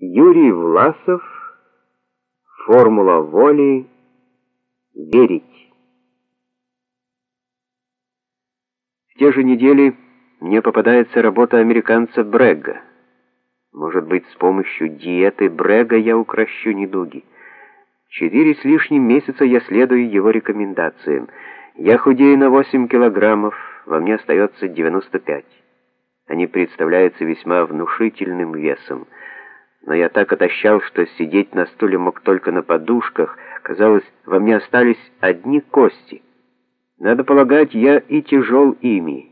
Юрий Власов. Формула воли. Верить. В те же недели мне попадается работа американца Брэгга. Может быть, с помощью диеты Брэгга я укращу недуги. 4 с лишним месяца я следую его рекомендациям. Я худею на 8 килограммов, во мне остается 95. Они представляются весьма внушительным весом. Но я так отощал, что сидеть на стуле мог только на подушках. Казалось, во мне остались одни кости. Надо полагать, я и тяжел ими.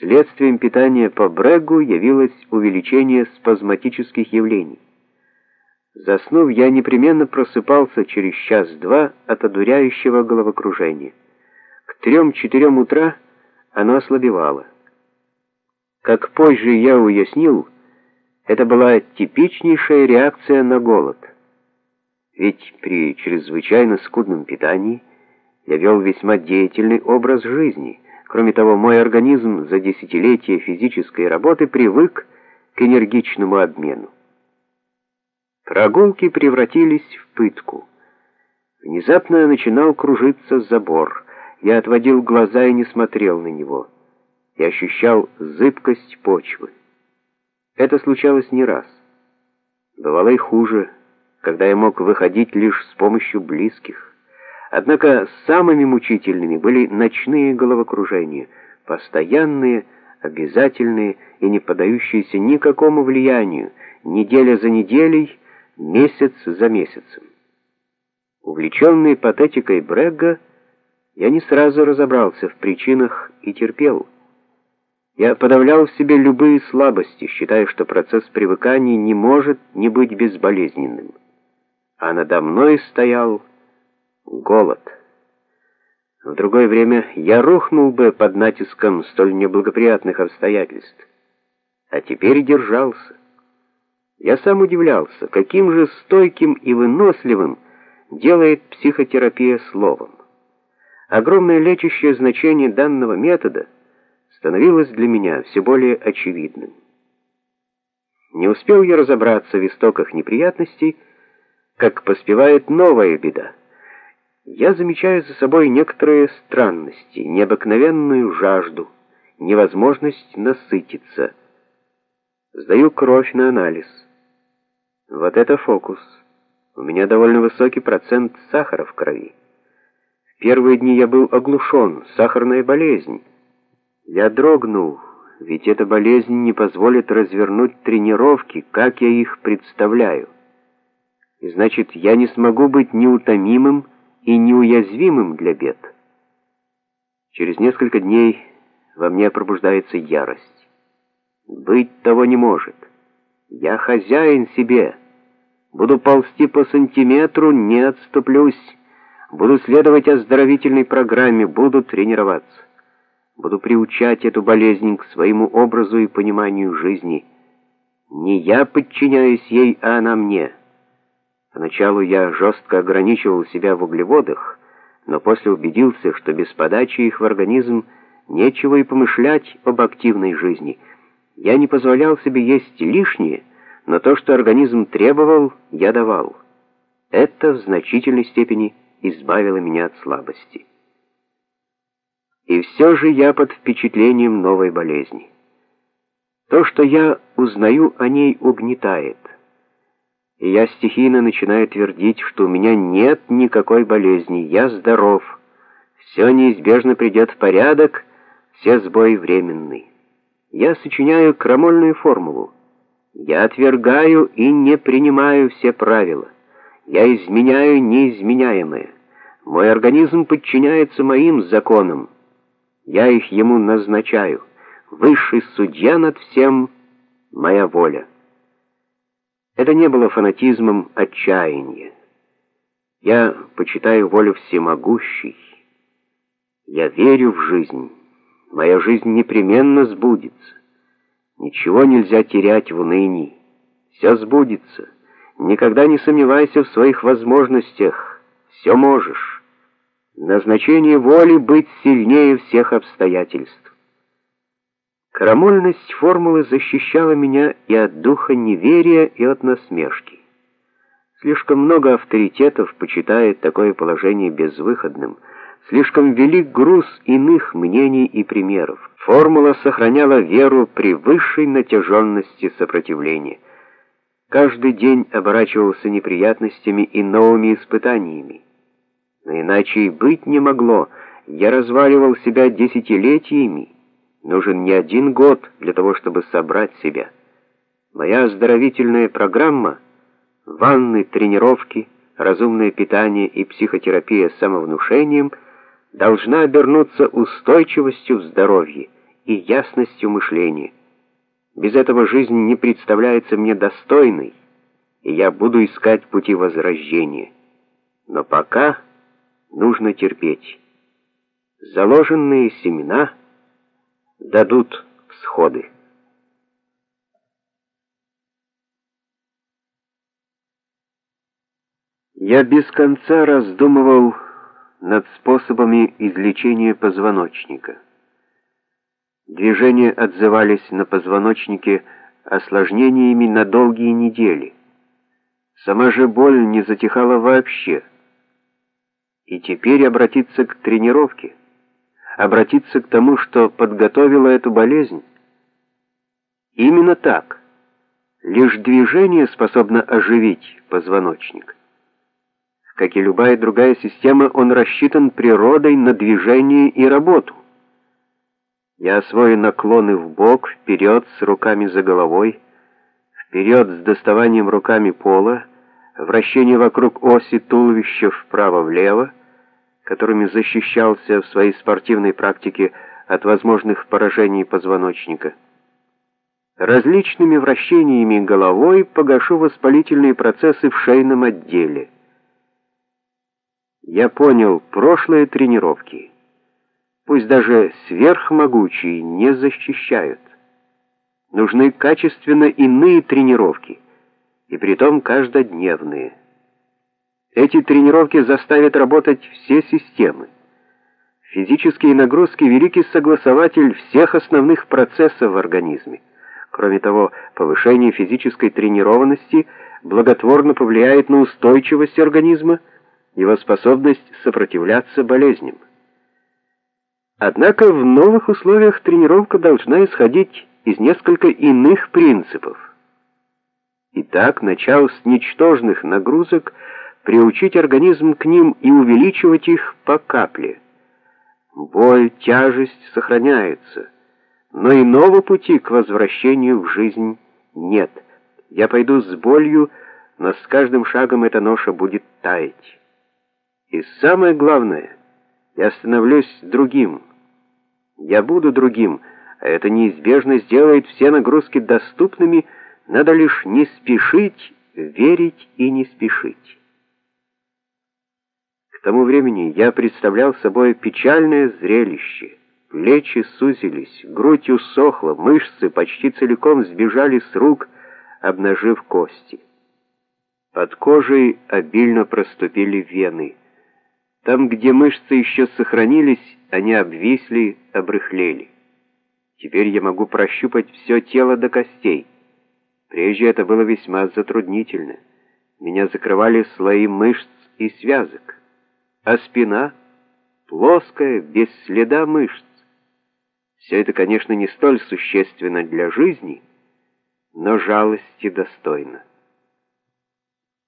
Следствием питания по Брэггу явилось увеличение спазматических явлений. Заснув, я непременно просыпался через час-два от одуряющего головокружения. К 3-4 утра оно ослабевало. Как позже я уяснил, это была типичнейшая реакция на голод. Ведь при чрезвычайно скудном питании я вел весьма деятельный образ жизни. Кроме того, мой организм за десятилетия физической работы привык к энергичному обмену. Прогулки превратились в пытку. Внезапно начинал кружиться забор. Я отводил глаза и не смотрел на него. Я ощущал зыбкость почвы. Это случалось не раз. Бывало и хуже, когда я мог выходить лишь с помощью близких. Однако самыми мучительными были ночные головокружения, постоянные, обязательные и не поддающиеся никакому влиянию, неделя за неделей, месяц за месяцем. Увлеченный патетикой Брэгга, я не сразу разобрался в причинах и терпел. Я подавлял в себе любые слабости, считая, что процесс привыкания не может не быть безболезненным. А надо мной стоял голод. В другое время я рухнул бы под натиском столь неблагоприятных обстоятельств. А теперь держался. Я сам удивлялся, каким же стойким и выносливым делает психотерапия словом. Огромное лечащее значение данного метода становилось для меня все более очевидным. Не успел я разобраться в истоках неприятностей, как поспевает новая беда. Я замечаю за собой некоторые странности, необыкновенную жажду, невозможность насытиться. Сдаю кровь на анализ. Вот это фокус. У меня довольно высокий процент сахара в крови. В первые дни я был оглушен, сахарная болезнь. Я дрогнул, ведь эта болезнь не позволит развернуть тренировки, как я их представляю. И значит, я не смогу быть неутомимым и неуязвимым для бед. Через несколько дней во мне пробуждается ярость. Быть того не может. Я хозяин себе. Буду ползти по сантиметру, не отступлюсь. Буду следовать оздоровительной программе, буду тренироваться. Буду приучать эту болезнь к своему образу и пониманию жизни. Не я подчиняюсь ей, а она мне. Поначалу я жестко ограничивал себя в углеводах, но после убедился, что без подачи их в организм нечего и помышлять об активной жизни. Я не позволял себе есть лишнее, но то, что организм требовал, я давал. Это в значительной степени избавило меня от слабости. И все же я под впечатлением новой болезни. То, что я узнаю о ней, угнетает. И я стихийно начинаю твердить, что у меня нет никакой болезни, я здоров, все неизбежно придет в порядок, все сбои временны. Я сочиняю крамольную формулу. Я отвергаю и не принимаю все правила. Я изменяю неизменяемое. Мой организм подчиняется моим законам. Я их ему назначаю. Высший судья над всем — моя воля. Это не было фанатизмом отчаяния. Я почитаю волю всемогущей. Я верю в жизнь. Моя жизнь непременно сбудется. Ничего нельзя терять в унынии. Все сбудется. Никогда не сомневайся в своих возможностях. Все можешь. Назначение воли — быть сильнее всех обстоятельств. Крамольность формулы защищала меня и от духа неверия, и от насмешки. Слишком много авторитетов почитает такое положение безвыходным, слишком велик груз иных мнений и примеров. Формула сохраняла веру при высшей натяженности сопротивления. Каждый день оборачивался неприятностями и новыми испытаниями. Но иначе и быть не могло, я разваливал себя десятилетиями. Нужен не один год для того, чтобы собрать себя. Моя оздоровительная программа — ванны, тренировки, разумное питание и психотерапия с самовнушением — должна обернуться устойчивостью в здоровье и ясностью мышления. Без этого жизнь не представляется мне достойной, и я буду искать пути возрождения. Но пока нужно терпеть. Заложенные семена — дадут всходы. Я без конца раздумывал над способами излечения позвоночника. Движения отзывались на позвоночнике осложнениями на долгие недели. Сама же боль не затихала вообще. И теперь обратиться к тренировке. Обратиться к тому, что подготовило эту болезнь. Именно так. Лишь движение способно оживить позвоночник. Как и любая другая система, он рассчитан природой на движение и работу. Я освою наклоны вбок, вперед с руками за головой, вперед с доставанием руками пола, вращение вокруг оси туловища вправо-влево, которыми защищался в своей спортивной практике от возможных поражений позвоночника. Различными вращениями головой погашу воспалительные процессы в шейном отделе. Я понял, прошлые тренировки, пусть даже сверхмогучие, не защищают. Нужны качественно иные тренировки, и притом каждодневные. Эти тренировки заставят работать все системы. Физические нагрузки — великий согласователь всех основных процессов в организме. Кроме того, повышение физической тренированности благотворно повлияет на устойчивость организма, его способность сопротивляться болезням. Однако в новых условиях тренировка должна исходить из несколько иных принципов. Итак, начав с ничтожных нагрузок, приучить организм к ним и увеличивать их по капле. Боль, тяжесть сохраняются, но иного пути к возвращению в жизнь нет. Я пойду с болью, но с каждым шагом эта ноша будет таять. И самое главное, я становлюсь другим. Я буду другим, а это неизбежно сделает все нагрузки доступными, надо лишь не спешить, верить и не спешить. К тому времени я представлял собой печальное зрелище. Плечи сузились, грудь усохла, мышцы почти целиком сбежали с рук, обнажив кости. Под кожей обильно проступили вены. Там, где мышцы еще сохранились, они обвисли, обрыхлели. Теперь я могу прощупать все тело до костей. Прежде это было весьма затруднительно. Меня закрывали слои мышц и связок. А спина плоская, без следа мышц. Все это, конечно, не столь существенно для жизни, но жалости достойно.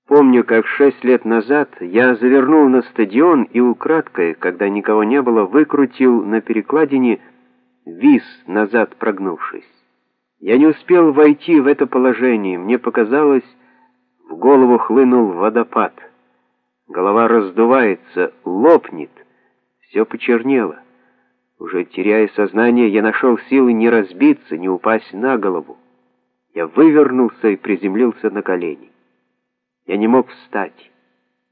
Помню, как 6 лет назад я завернул на стадион и украдкой, когда никого не было, выкрутил на перекладине вис, назад прогнувшись. Я не успел войти в это положение, мне показалось, в голову хлынул водопад. Голова раздувается, лопнет, все почернело. Уже теряя сознание, я нашел силы не разбиться, не упасть на голову. Я вывернулся и приземлился на колени. Я не мог встать,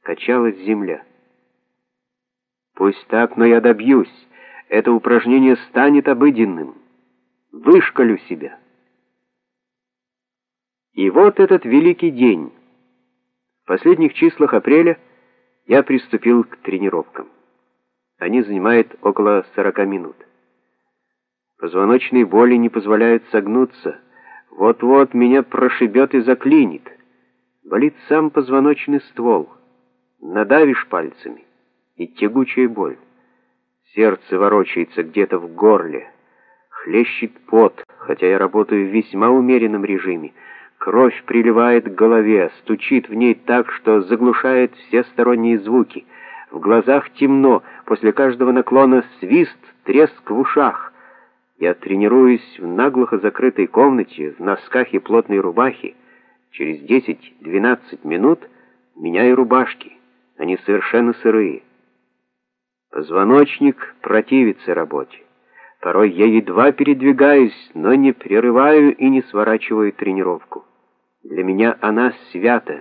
качалась земля. Пусть так, но я добьюсь. Это упражнение станет обыденным. Вышколю себя. И вот этот великий день. В последних числах апреля я приступил к тренировкам. Они занимают около 40 минут. Позвоночные боли не позволяют согнуться. Вот-вот меня прошибет и заклинит. Болит сам позвоночный ствол. Надавишь пальцами, и тягучая боль. Сердце ворочается где-то в горле. Хлещет пот, хотя я работаю в весьма умеренном режиме. Кровь приливает к голове, стучит в ней так, что заглушает все сторонние звуки. В глазах темно, после каждого наклона свист, треск в ушах. Я тренируюсь в наглухо закрытой комнате, в носках и плотной рубахе. Через 10-12 минут меняю рубашки. Они совершенно сырые. Позвоночник противится работе. Порой я едва передвигаюсь, но не прерываю и не сворачиваю тренировку. Для меня она свята,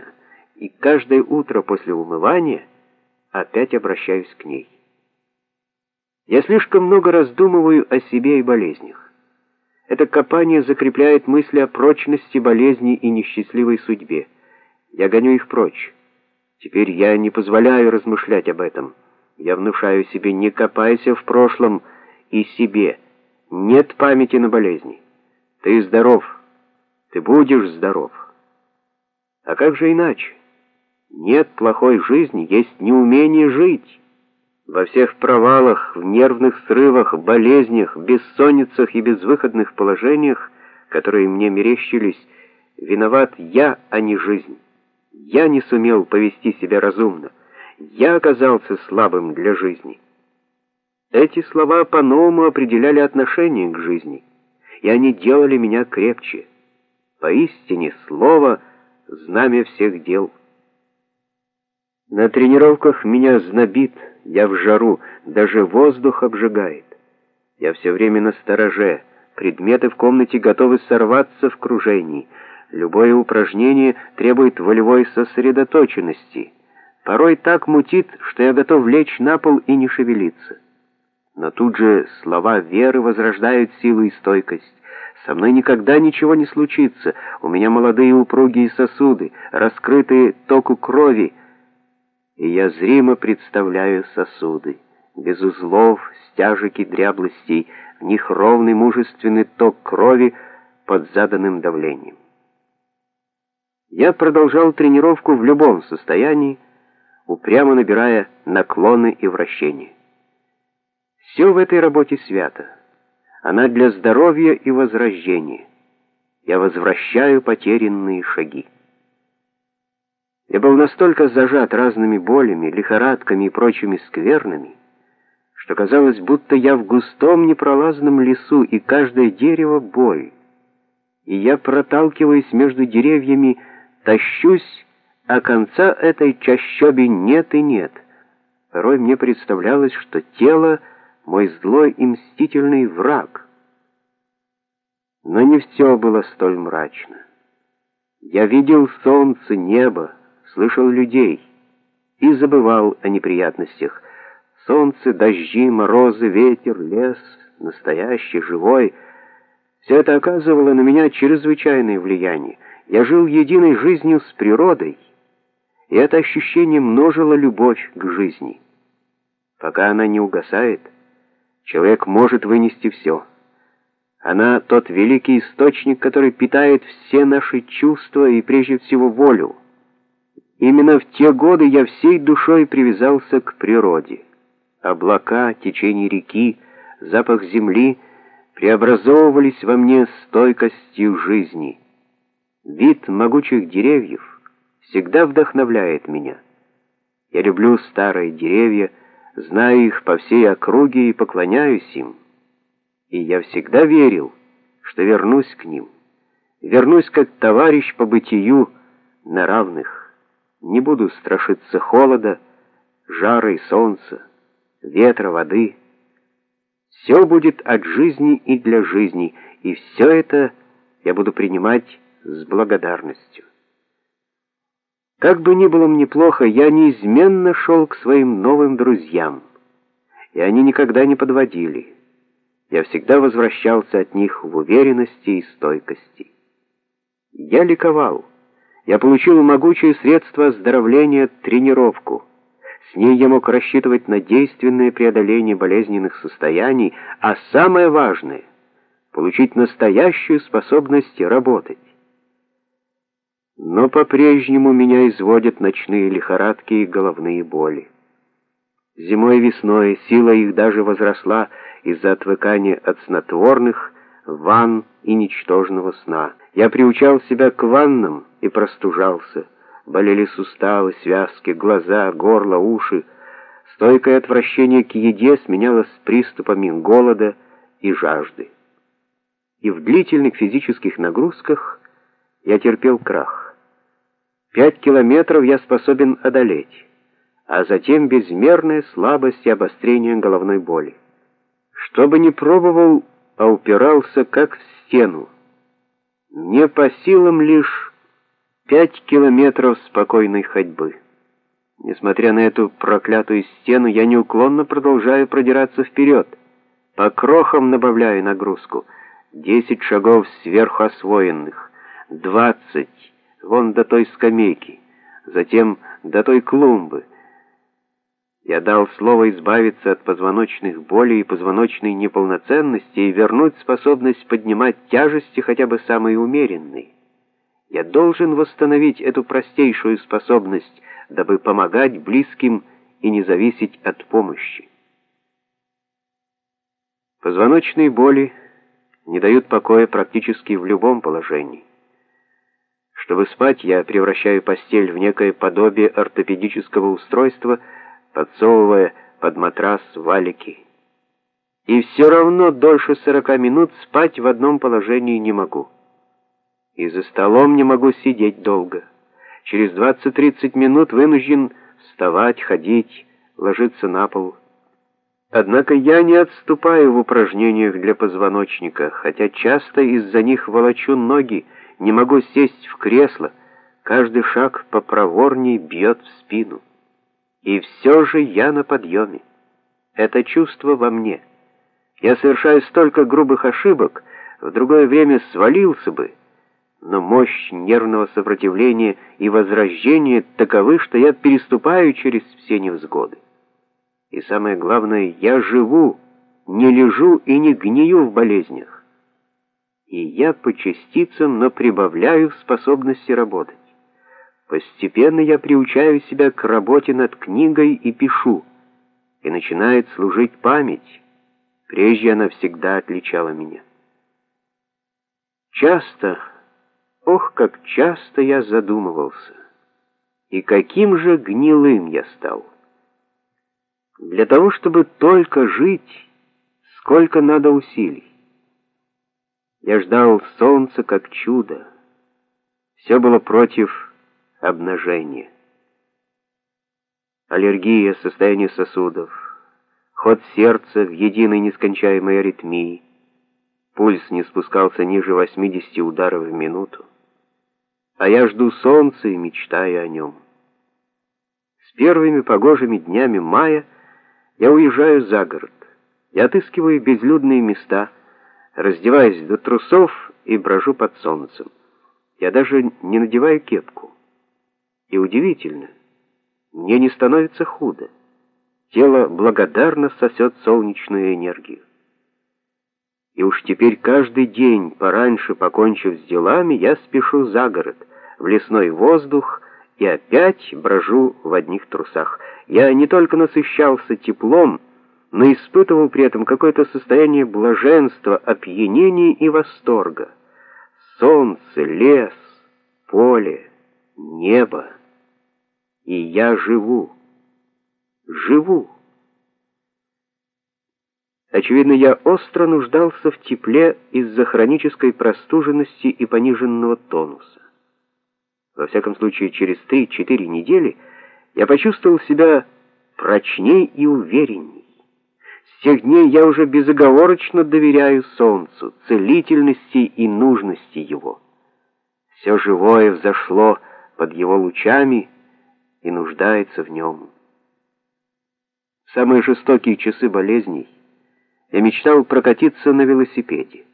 и каждое утро после умывания опять обращаюсь к ней. Я слишком много раздумываю о себе и болезнях. Это копание закрепляет мысли о прочности болезни и несчастливой судьбе. Я гоню их прочь. Теперь я не позволяю размышлять об этом. Я внушаю себе: не копайся в прошлом и себе. Нет памяти на болезни. Ты здоров. Ты будешь здоров. А как же иначе? Нет плохой жизни, есть неумение жить. Во всех провалах, в нервных срывах, болезнях, бессонницах и безвыходных положениях, которые мне мерещились, виноват я, а не жизнь. Я не сумел повести себя разумно. Я оказался слабым для жизни. Эти слова по-новому определяли отношение к жизни, и они делали меня крепче. Поистине слово — знамя всех дел. На тренировках меня знобит, я в жару, даже воздух обжигает. Я все время настороже, предметы в комнате готовы сорваться в кружении. Любое упражнение требует волевой сосредоточенности. Порой так мутит, что я готов лечь на пол и не шевелиться. Но тут же слова веры возрождают силу и стойкость. Со мной никогда ничего не случится. У меня молодые упругие сосуды, раскрытые току крови. И я зримо представляю сосуды. Без узлов, стяжек и дряблостей. В них ровный мужественный ток крови под заданным давлением. Я продолжал тренировку в любом состоянии, упрямо набирая наклоны и вращения. Все в этой работе свято. Она для здоровья и возрождения. Я возвращаю потерянные шаги. Я был настолько зажат разными болями, лихорадками и прочими сквернами, что казалось, будто я в густом непролазном лесу, и каждое дерево — боль. И я, проталкиваясь между деревьями, тащусь, а конца этой чащобе нет и нет. Порой мне представлялось, что тело — мой злой и мстительный враг. Но не все было столь мрачно. Я видел солнце, небо, слышал людей и забывал о неприятностях. Солнце, дожди, морозы, ветер, лес, настоящий, живой — все это оказывало на меня чрезвычайное влияние. Я жил единой жизнью с природой, и это ощущение множило любовь к жизни. Пока она не угасает, человек может вынести все. Она — тот великий источник, который питает все наши чувства и прежде всего волю. Именно в те годы я всей душой привязался к природе. Облака, течение реки, запах земли — преобразовывались во мне стойкостью жизни. Вид могучих деревьев всегда вдохновляет меня. Я люблю старые деревья, знаю их по всей округе и поклоняюсь им. И я всегда верил, что вернусь к ним. Вернусь как товарищ по бытию на равных. Не буду страшиться холода, жара и солнца, ветра, воды. Все будет от жизни и для жизни, и все это я буду принимать с благодарностью. Как бы ни было мне плохо, я неизменно шел к своим новым друзьям, и они никогда не подводили. Я всегда возвращался от них в уверенности и стойкости. Я ликовал. Я получил могучее средство оздоровления — тренировку. С ней я мог рассчитывать на действенное преодоление болезненных состояний, а самое важное — получить настоящую способность работать. Но по-прежнему меня изводят ночные лихорадки и головные боли. Зимой и весной сила их даже возросла из-за отвыкания от снотворных, ванн и ничтожного сна. Я приучал себя к ваннам и простужался. Болели суставы, связки, глаза, горло, уши. Стойкое отвращение к еде сменялось приступами голода и жажды. И в длительных физических нагрузках я терпел крах. 5 километров я способен одолеть, а затем безмерная слабость и обострение головной боли. Что бы ни пробовал, а упирался как в стену. Мне по силам лишь 5 километров спокойной ходьбы. Несмотря на эту проклятую стену, я неуклонно продолжаю продираться вперед. По крохам набавляю нагрузку. 10 шагов сверху освоенных, 20 вон до той скамейки, затем до той клумбы. Я дал слово избавиться от позвоночных болей и позвоночной неполноценности и вернуть способность поднимать тяжести хотя бы самой умеренной. Я должен восстановить эту простейшую способность, дабы помогать близким и не зависеть от помощи. Позвоночные боли не дают покоя практически в любом положении. Чтобы спать, я превращаю постель в некое подобие ортопедического устройства, подсовывая под матрас валики. И все равно дольше 40 минут спать в одном положении не могу. И за столом не могу сидеть долго. Через 20-30 минут вынужден вставать, ходить, ложиться на пол. Однако я не отступаю в упражнениях для позвоночника, хотя часто из-за них волочу ноги, не могу сесть в кресло, каждый шаг попроворней бьет в спину. И все же я на подъеме. Это чувство во мне. Я совершаю столько грубых ошибок, в другое время свалился бы, но мощь нервного сопротивления и возрождения таковы, что я переступаю через все невзгоды. И самое главное, я живу, не лежу и не гнию в болезнях. И я по частицам, но прибавляю в способности работать. Постепенно я приучаю себя к работе над книгой и пишу, и начинает служить память. Прежде она всегда отличала меня. Часто, ох, как часто я задумывался, и каким же гнилым я стал. Для того, чтобы только жить, сколько надо усилий. Я ждал солнца как чудо. Все было против обнажение. Аллергия, состояние сосудов, ход сердца в единой нескончаемой аритмии, пульс не спускался ниже 80 ударов в минуту, а я жду солнца и мечтаю о нем. С первыми погожими днями мая я уезжаю за город, я отыскиваю безлюдные места, раздеваюсь до трусов и брожу под солнцем. Я даже не надеваю кепку. И удивительно, мне не становится худо. Тело благодарно сосет солнечную энергию. И уж теперь каждый день, пораньше покончив с делами, я спешу за город, в лесной воздух и опять брожу в одних трусах. Я не только насыщался теплом, но испытывал при этом какое-то состояние блаженства, опьянения и восторга. Солнце, лес, поле, небо. И я живу. Живу. Очевидно, я остро нуждался в тепле из-за хронической простуженности и пониженного тонуса. Во всяком случае, через 3-4 недели я почувствовал себя прочней и уверенней. С тех дней я уже безоговорочно доверяю солнцу, целительности и нужности его. Все живое взошло под его лучами и нуждается в нем. В самые жестокие часы болезней я мечтал прокатиться на велосипеде.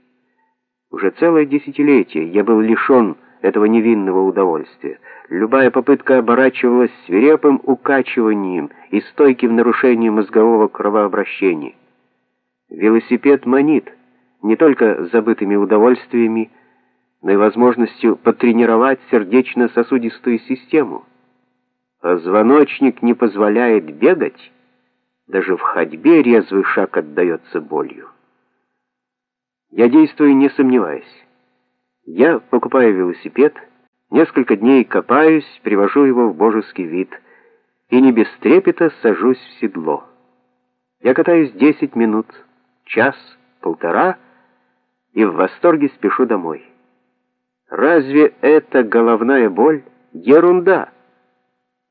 Уже целое десятилетие я был лишен этого невинного удовольствия. Любая попытка оборачивалась свирепым укачиванием и стойким нарушением мозгового кровообращения. Велосипед манит, не только забытыми удовольствиями, но и возможностью потренировать сердечно-сосудистую систему. А позвоночник не позволяет бегать, даже в ходьбе резвый шаг отдается болью. Я действую, не сомневаясь. Я покупаю велосипед, несколько дней копаюсь, привожу его в божеский вид и не без трепета сажусь в седло. Я катаюсь 10 минут, час, полтора и в восторге спешу домой. Разве это головная боль? Ерунда!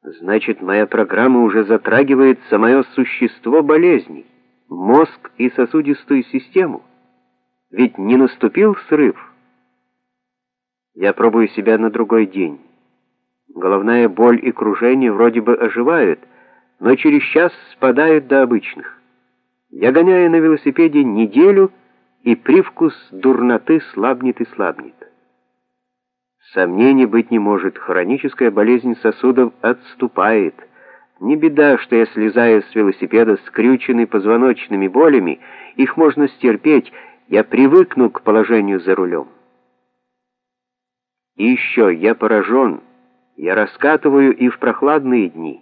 Значит, моя программа уже затрагивает самое существо болезней, мозг и сосудистую систему. Ведь не наступил срыв. Я пробую себя на другой день. Головная боль и кружение вроде бы оживают, но через час спадают до обычных. Я гоняю на велосипеде неделю, и привкус дурноты слабнет и слабнет. Сомнений быть не может, хроническая болезнь сосудов отступает. Не беда, что я слезаю с велосипеда скрюченный позвоночными болями, их можно стерпеть, я привыкну к положению за рулем. И еще я поражен, я раскатываю и в прохладные дни.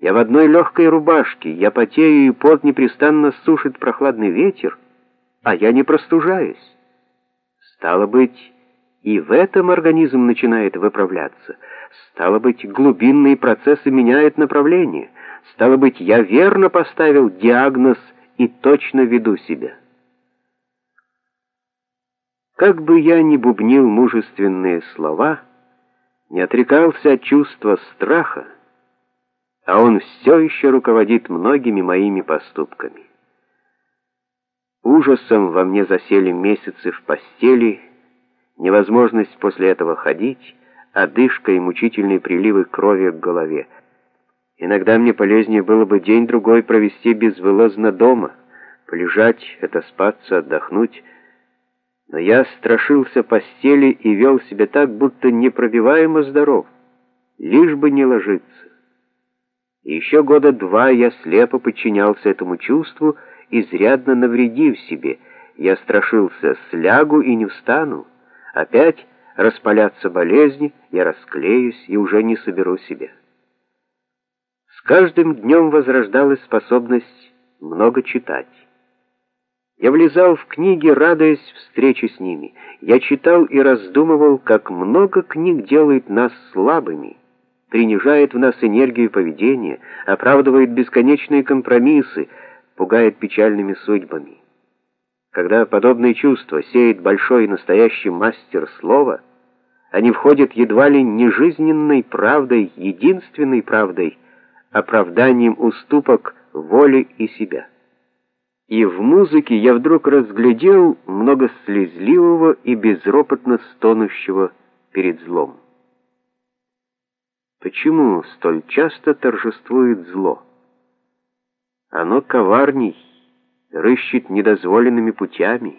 Я в одной легкой рубашке, я потею и пот непрестанно сушит прохладный ветер, а я не простужаюсь. Стало быть, и в этом организм начинает выправляться. Стало быть, глубинные процессы меняют направление. Стало быть, я верно поставил диагноз и точно веду себя. Как бы я ни бубнил мужественные слова, не отрекался от чувства страха, а он все еще руководит многими моими поступками. Ужасом во мне засели месяцы в постели, невозможность после этого ходить, одышка и мучительные приливы крови к голове. Иногда мне полезнее было бы день-другой провести безвылазно дома, полежать, отоспаться, отдохнуть. Но я страшился постели и вел себя так, будто непробиваемо здоров, лишь бы не ложиться. И еще года два я слепо подчинялся этому чувству, изрядно навредив себе. Я страшился, слягу и не встану. Опять распалятся болезни, я расклеюсь и уже не соберу себя. С каждым днем возрождалась способность много читать. Я влезал в книги, радуясь встрече с ними. Я читал и раздумывал, как много книг делает нас слабыми, принижает в нас энергию поведения, оправдывает бесконечные компромиссы, пугает печальными судьбами. Когда подобные чувства сеет большой и настоящий мастер слова, они входят едва ли не жизненной правдой, единственной правдой, оправданием уступок воли и себя. И в музыке я вдруг разглядел много слезливого и безропотно стонущего перед злом. Почему столь часто торжествует зло? Оно коварней, рыщет недозволенными путями,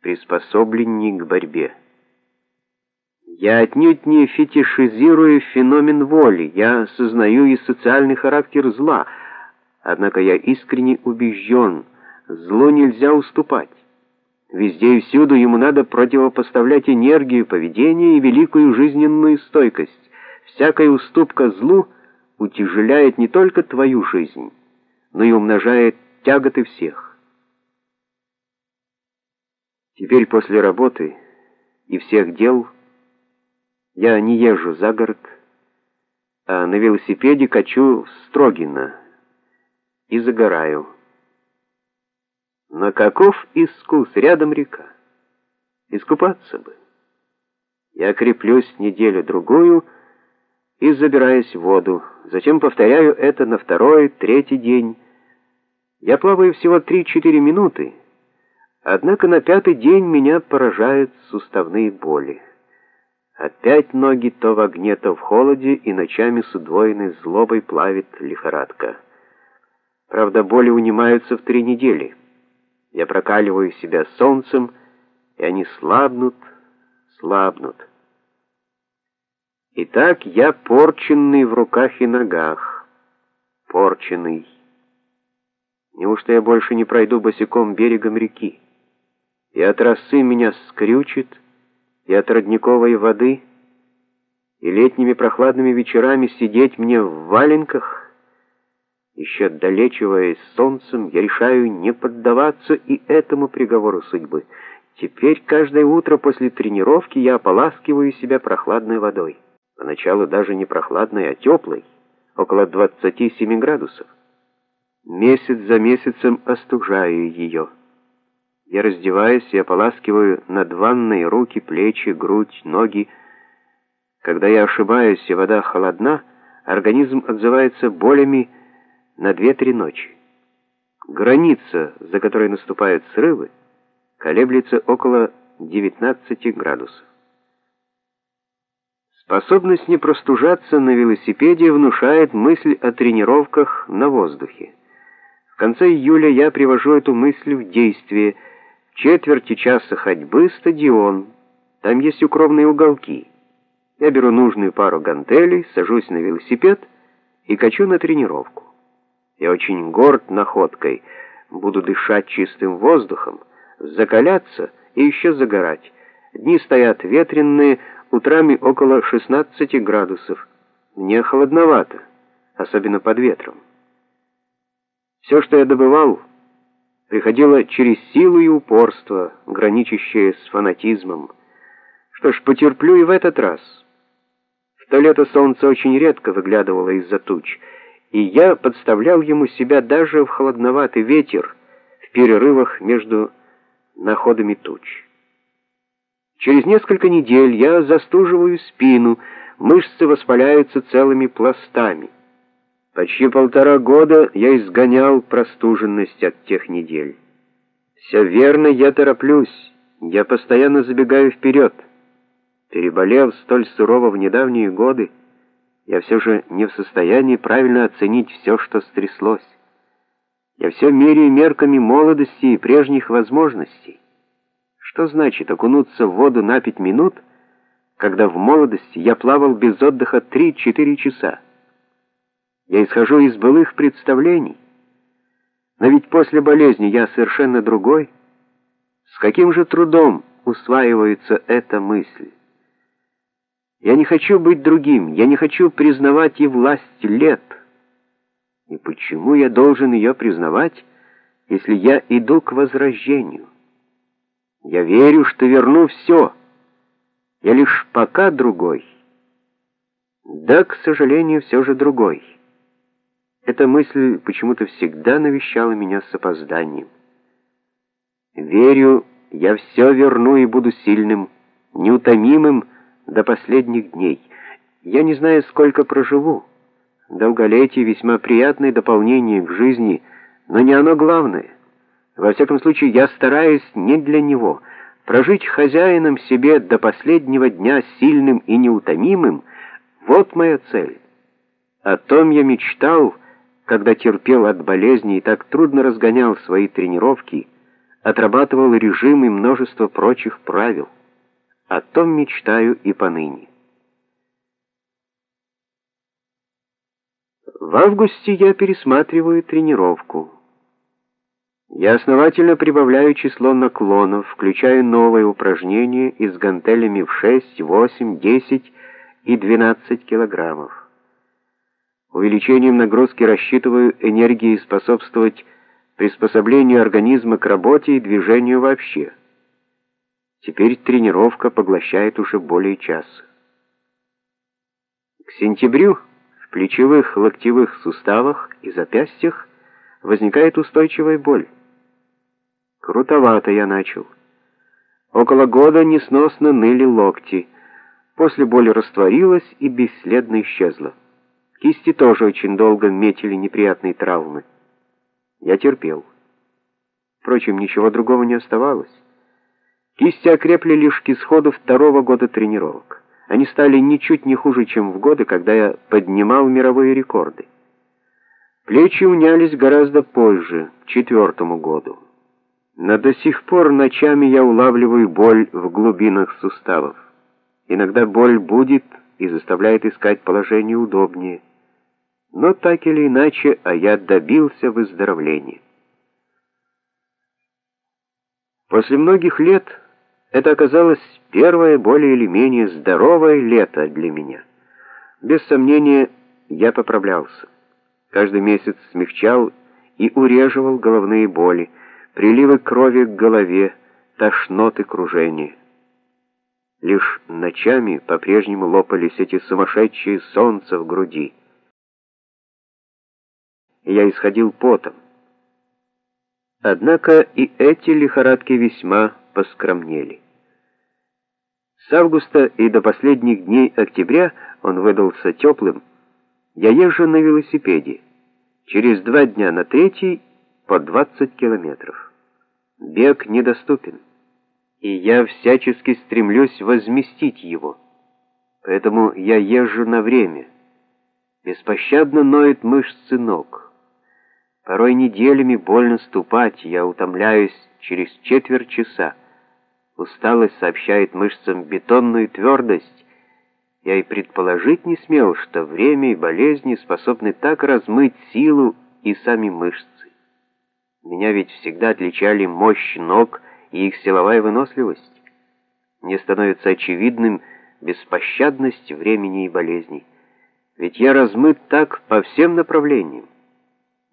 приспособленней к борьбе. Я отнюдь не фетишизирую феномен воли, я осознаю и социальный характер зла, однако я искренне убежден, злу нельзя уступать. Везде и всюду ему надо противопоставлять энергию, поведение и великую жизненную стойкость. Всякая уступка злу утяжеляет не только твою жизнь, но и умножает тяготы всех. Теперь после работы и всех дел я не езжу за город, а на велосипеде качу в Строгино и загораю. Но каков искус, рядом река. Искупаться бы. Я креплюсь неделю-другую и забираюсь в воду. Затем повторяю это на второй, третий день. Я плаваю всего 3-4 минуты, однако на пятый день меня поражают суставные боли. Опять ноги то в огне, то в холоде, и ночами с удвоенной злобой плавит лихорадка. Правда, боли унимаются в 3 недели. Я прокаливаю себя солнцем, и они слабнут, слабнут. Итак, я порченный в руках и ногах, порченный. Неужто я больше не пройду босиком берегом реки? и от росы меня скрючит, и от родниковой воды, и летними прохладными вечерами сидеть мне в валенках, еще долечиваясь солнцем, я решаю не поддаваться и этому приговору судьбы. Теперь каждое утро после тренировки я ополаскиваю себя прохладной водой. Поначалу даже не прохладной, а теплой, около 27 градусов. Месяц за месяцем остужаю ее. Я раздеваюсь и ополаскиваю над ванной руки, плечи, грудь, ноги. Когда я ошибаюсь и вода холодна, организм отзывается болями на 2-3 ночи. Граница, за которой наступают срывы, колеблется около 19 градусов. Способность не простужаться на велосипеде внушает мысль о тренировках на воздухе. В конце июля я привожу эту мысль в действие. В четверти часа ходьбы стадион. Там есть укромные уголки. Я беру нужную пару гантелей, сажусь на велосипед и качу на тренировку. Я очень горд находкой. Буду дышать чистым воздухом, закаляться и еще загорать. Дни стоят ветреные, утрами около 16 градусов. Мне холодновато, особенно под ветром. Все, что я добывал, приходило через силу и упорство, граничащее с фанатизмом. Что ж, потерплю и в этот раз. В то лето солнце очень редко выглядывало из-за туч, и я подставлял ему себя даже в холодноватый ветер в перерывах между находами туч. Через несколько недель я застуживаю спину, мышцы воспаляются целыми пластами. Почти 1,5 года я изгонял простуженность от тех недель. Все верно, я тороплюсь, я постоянно забегаю вперед. Переболев столь сурово в недавние годы, я все же не в состоянии правильно оценить все, что стряслось. Я все меряю мерками молодости и прежних возможностей. Что значит окунуться в воду на 5 минут, когда в молодости я плавал без отдыха 3-4 часа? Я исхожу из былых представлений. Но ведь после болезни я совершенно другой. С каким же трудом усваивается эта мысль? Я не хочу быть другим, я не хочу признавать и власть лет. И почему я должен ее признавать, если я иду к возрождению? Я верю, что верну все. Я лишь пока другой. Да, к сожалению, все же другой. Эта мысль почему-то всегда навещала меня с опозданием. Верю, я все верну и буду сильным, неутомимым, до последних дней. Я не знаю, сколько проживу. Долголетие — весьма приятное дополнение к жизни, но не оно главное. Во всяком случае, я стараюсь не для него. Прожить хозяином себе до последнего дня сильным и неутомимым — вот моя цель. О том я мечтал, когда терпел от болезни и так трудно разгонял свои тренировки, отрабатывал режим и множество прочих правил. О том мечтаю и поныне. В августе я пересматриваю тренировку. Я основательно прибавляю число наклонов, включаю новые упражнения с гантелями в 6, 8, 10 и 12 килограммов. Увеличением нагрузки рассчитываю энергии способствовать приспособлению организма к работе и движению вообще. Теперь тренировка поглощает уже более часа. К сентябрю в плечевых, локтевых суставах и запястьях возникает устойчивая боль. Крутовато я начал. Около года несносно ныли локти. После боль растворилась и бесследно исчезла. Кисти тоже очень долго метили неприятные травмы. Я терпел. Впрочем, ничего другого не оставалось. Кисти окрепли лишь к исходу 2-го года тренировок. Они стали ничуть не хуже, чем в годы, когда я поднимал мировые рекорды. Плечи унялись гораздо позже, к 4-му году. Но до сих пор ночами я улавливаю боль в глубинах суставов. Иногда боль будет и заставляет искать положение удобнее. Но так или иначе, а я добился выздоровления. После многих лет это оказалось первое более или менее здоровое лето для меня. Без сомнения, я поправлялся. Каждый месяц смягчал и уреживал головные боли, приливы крови к голове, тошноты, кружения. Лишь ночами по-прежнему лопались эти сумасшедшие солнца в груди. Я исходил потом. Однако и эти лихорадки весьма поскромнели. С августа и до последних дней октября, он выдался теплым, я езжу на велосипеде. Через 2 дня на третий по 20 километров. Бег недоступен, и я всячески стремлюсь возместить его. Поэтому я езжу на время. Беспощадно ноют мышцы ног. Порой неделями больно ступать, я утомляюсь через четверть часа. Усталость сообщает мышцам бетонную твердость. Я и предположить не смел, что время и болезни способны так размыть силу и сами мышцы. Меня ведь всегда отличали мощь ног и их силовая выносливость. Мне становится очевидным беспощадность времени и болезней. Ведь я размыт так по всем направлениям.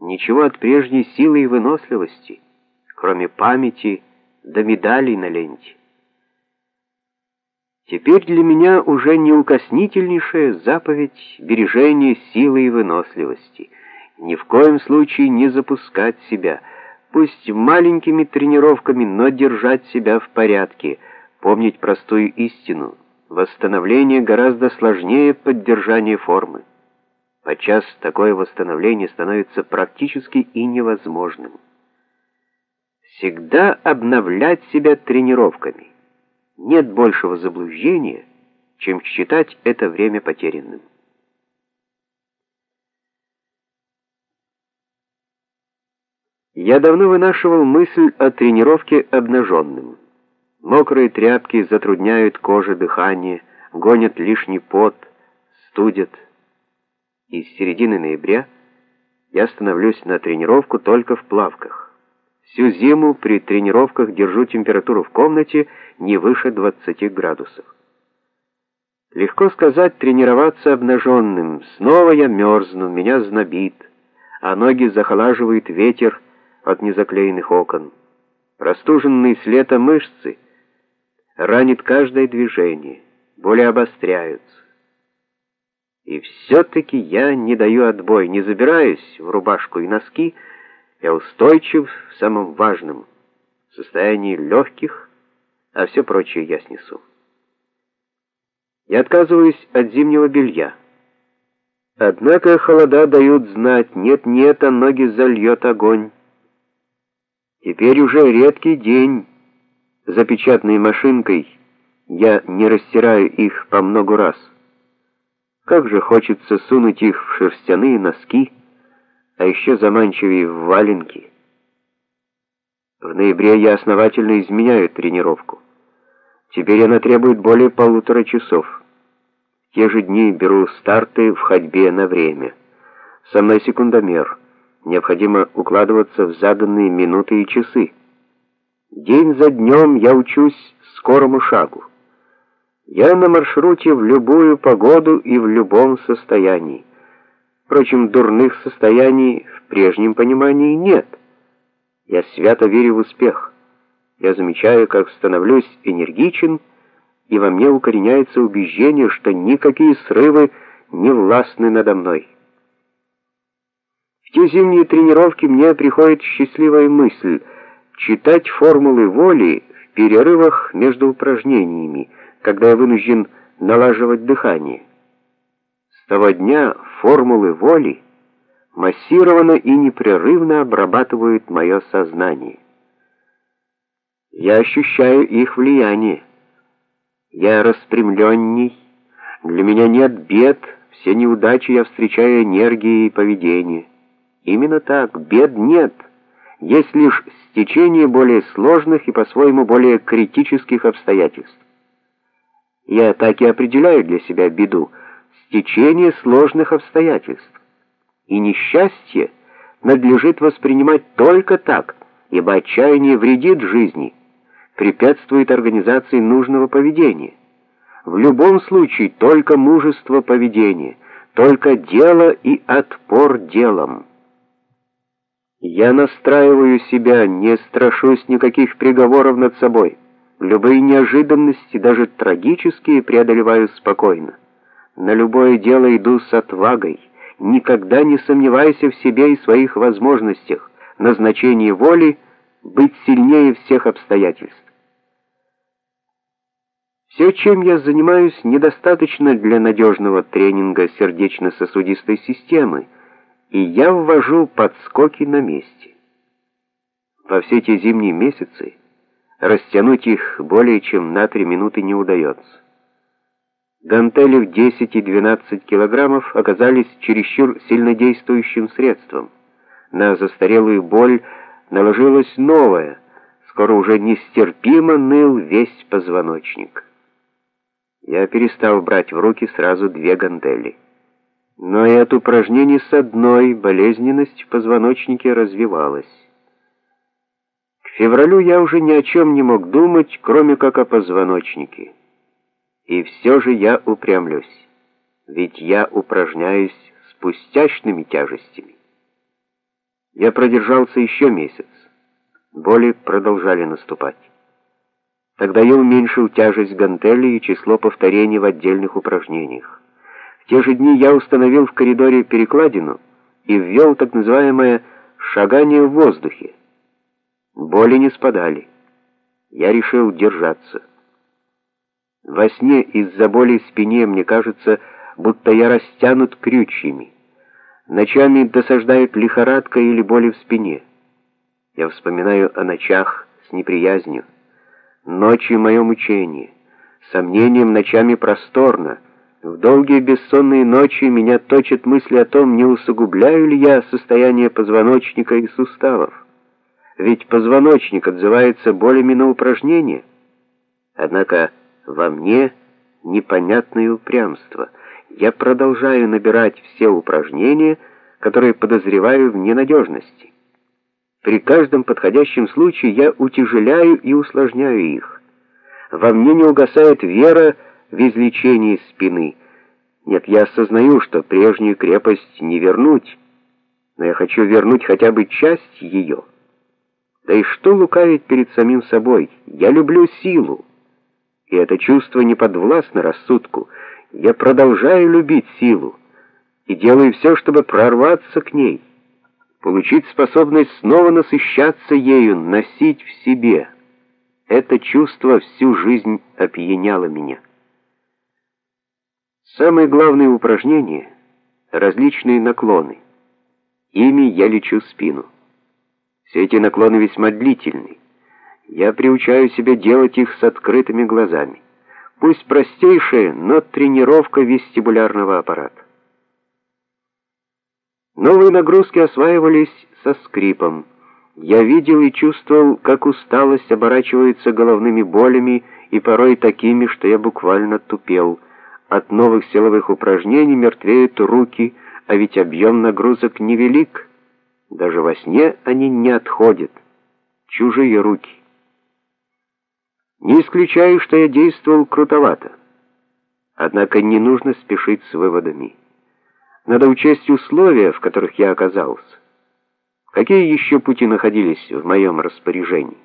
Ничего от прежней силы и выносливости, кроме памяти да медалей на ленте. Теперь для меня уже неукоснительнейшая заповедь бережения силы и выносливости. Ни в коем случае не запускать себя, пусть маленькими тренировками, но держать себя в порядке, помнить простую истину. Восстановление гораздо сложнее поддержания формы. Подчас такое восстановление становится практически и невозможным. Всегда обновлять себя тренировками. Нет большего заблуждения, чем считать это время потерянным. Я давно вынашивал мысль о тренировке обнаженным. Мокрые тряпки затрудняют коже дыхание, гонят лишний пот, студят. И с середины ноября я становлюсь на тренировку только в плавках. Всю зиму при тренировках держу температуру в комнате не выше 20 градусов. Легко сказать, тренироваться обнаженным. Снова я мерзну, меня знобит, а ноги захолаживает ветер от незаклеенных окон. Простуженные с лета мышцы ранит каждое движение, боли обостряются. И все-таки я не даю отбой, не забираюсь в рубашку и носки, я устойчив в самом важном, в состоянии легких, а все прочее я снесу. Я отказываюсь от зимнего белья. Однако холода дают знать, нет-нет, а ноги зальет огонь. Теперь уже редкий день. За печатной машинкой я не растираю их по много раз. Как же хочется сунуть их в шерстяные носки, а еще заманчивее в валенки. В ноябре я основательно изменяю тренировку. Теперь она требует более 1,5 часов. В те же дни беру старты в ходьбе на время. Со мной секундомер. Необходимо укладываться в заданные минуты и часы. День за днем я учусь скорому шагу. Я на маршруте в любую погоду и в любом состоянии. Впрочем, дурных состояний в прежнем понимании нет. Я свято верю в успех. Я замечаю, как становлюсь энергичен, и во мне укореняется убеждение, что никакие срывы не властны надо мной. В те зимние тренировки мне приходит счастливая мысль читать формулы воли в перерывах между упражнениями, когда я вынужден налаживать дыхание. С того дня формулы воли массированно и непрерывно обрабатывают мое сознание. Я ощущаю их влияние. Я распрямленней, для меня нет бед, все неудачи я встречаю энергией и поведением. Именно так, бед нет, есть лишь стечение более сложных и по-своему более критических обстоятельств. Я так и определяю для себя беду, стечение сложных обстоятельств. И несчастье надлежит воспринимать только так, ибо отчаяние вредит жизни, препятствует организации нужного поведения. В любом случае только мужество поведения, только дело и отпор делом. Я настраиваю себя, не страшусь никаких приговоров над собой. Любые неожиданности, даже трагические, преодолеваю спокойно. На любое дело иду с отвагой, никогда не сомневайся в себе и своих возможностях, на значении воли быть сильнее всех обстоятельств. Все, чем я занимаюсь, недостаточно для надежного тренинга сердечно-сосудистой системы, и я ввожу подскоки на месте. Во все те зимние месяцы растянуть их более чем на 3 минуты не удается. Гантели в 10 и 12 килограммов оказались чересчур сильнодействующим средством. На застарелую боль наложилось новое, скоро уже нестерпимо ныл весь позвоночник. Я перестал брать в руки сразу 2 гантели. Но и от упражнений с одной болезненность в позвоночнике развивалась. К февралю я уже ни о чем не мог думать, кроме как о позвоночнике. И все же я упрямлюсь, ведь я упражняюсь с пустячными тяжестями. Я продержался еще месяц. Боли продолжали наступать. Тогда я уменьшил тяжесть гантелей и число повторений в отдельных упражнениях. В те же дни я установил в коридоре перекладину и ввел так называемое «шагание в воздухе». Боли не спадали. Я решил держаться. Во сне из-за боли в спине мне кажется, будто я растянут крючьями. Ночами досаждает лихорадка или боли в спине. Я вспоминаю о ночах с неприязнью. Ночи — мое мучение. Сомнением ночами просторно. В долгие бессонные ночи меня точат мысли о том, не усугубляю ли я состояние позвоночника и суставов. Ведь позвоночник отзывается болями на упражнения. Однако во мне непонятное упрямство. Я продолжаю набирать все упражнения, которые подозреваю в ненадежности. При каждом подходящем случае я утяжеляю и усложняю их. Во мне не угасает вера в излечение спины. Нет, я осознаю, что прежнюю крепость не вернуть, но я хочу вернуть хотя бы часть ее. Да и что лукавить перед самим собой? Я люблю силу. И это чувство не подвластно рассудку. Я продолжаю любить силу и делаю все, чтобы прорваться к ней, получить способность снова насыщаться ею, носить в себе. Это чувство всю жизнь опьяняло меня. Самые главные упражнения — различные наклоны. Ими я лечу спину. Все эти наклоны весьма длительны. Я приучаю себя делать их с открытыми глазами. Пусть простейшая, но тренировка вестибулярного аппарата. Новые нагрузки осваивались со скрипом. Я видел и чувствовал, как усталость оборачивается головными болями и порой такими, что я буквально тупел. От новых силовых упражнений мертвеют руки, а ведь объем нагрузок невелик. Даже во сне они не отходят. Чужие руки. Не исключаю, что я действовал крутовато. Однако не нужно спешить с выводами. Надо учесть условия, в которых я оказался. Какие еще пути находились в моем распоряжении?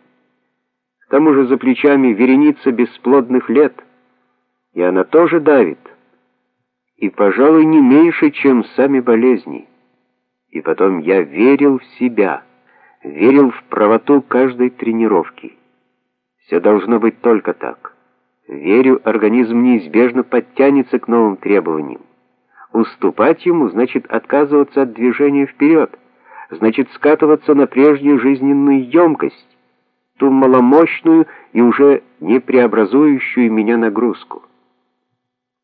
К тому же за плечами вереница бесплодных лет, и она тоже давит. И, пожалуй, не меньше, чем сами болезни. И потом я верил в себя, верил в правоту каждой тренировки. Все должно быть только так. Верю, организм неизбежно подтянется к новым требованиям. Уступать ему значит отказываться от движения вперед, значит скатываться на прежнюю жизненную емкость, ту маломощную и уже не преобразующую меня нагрузку.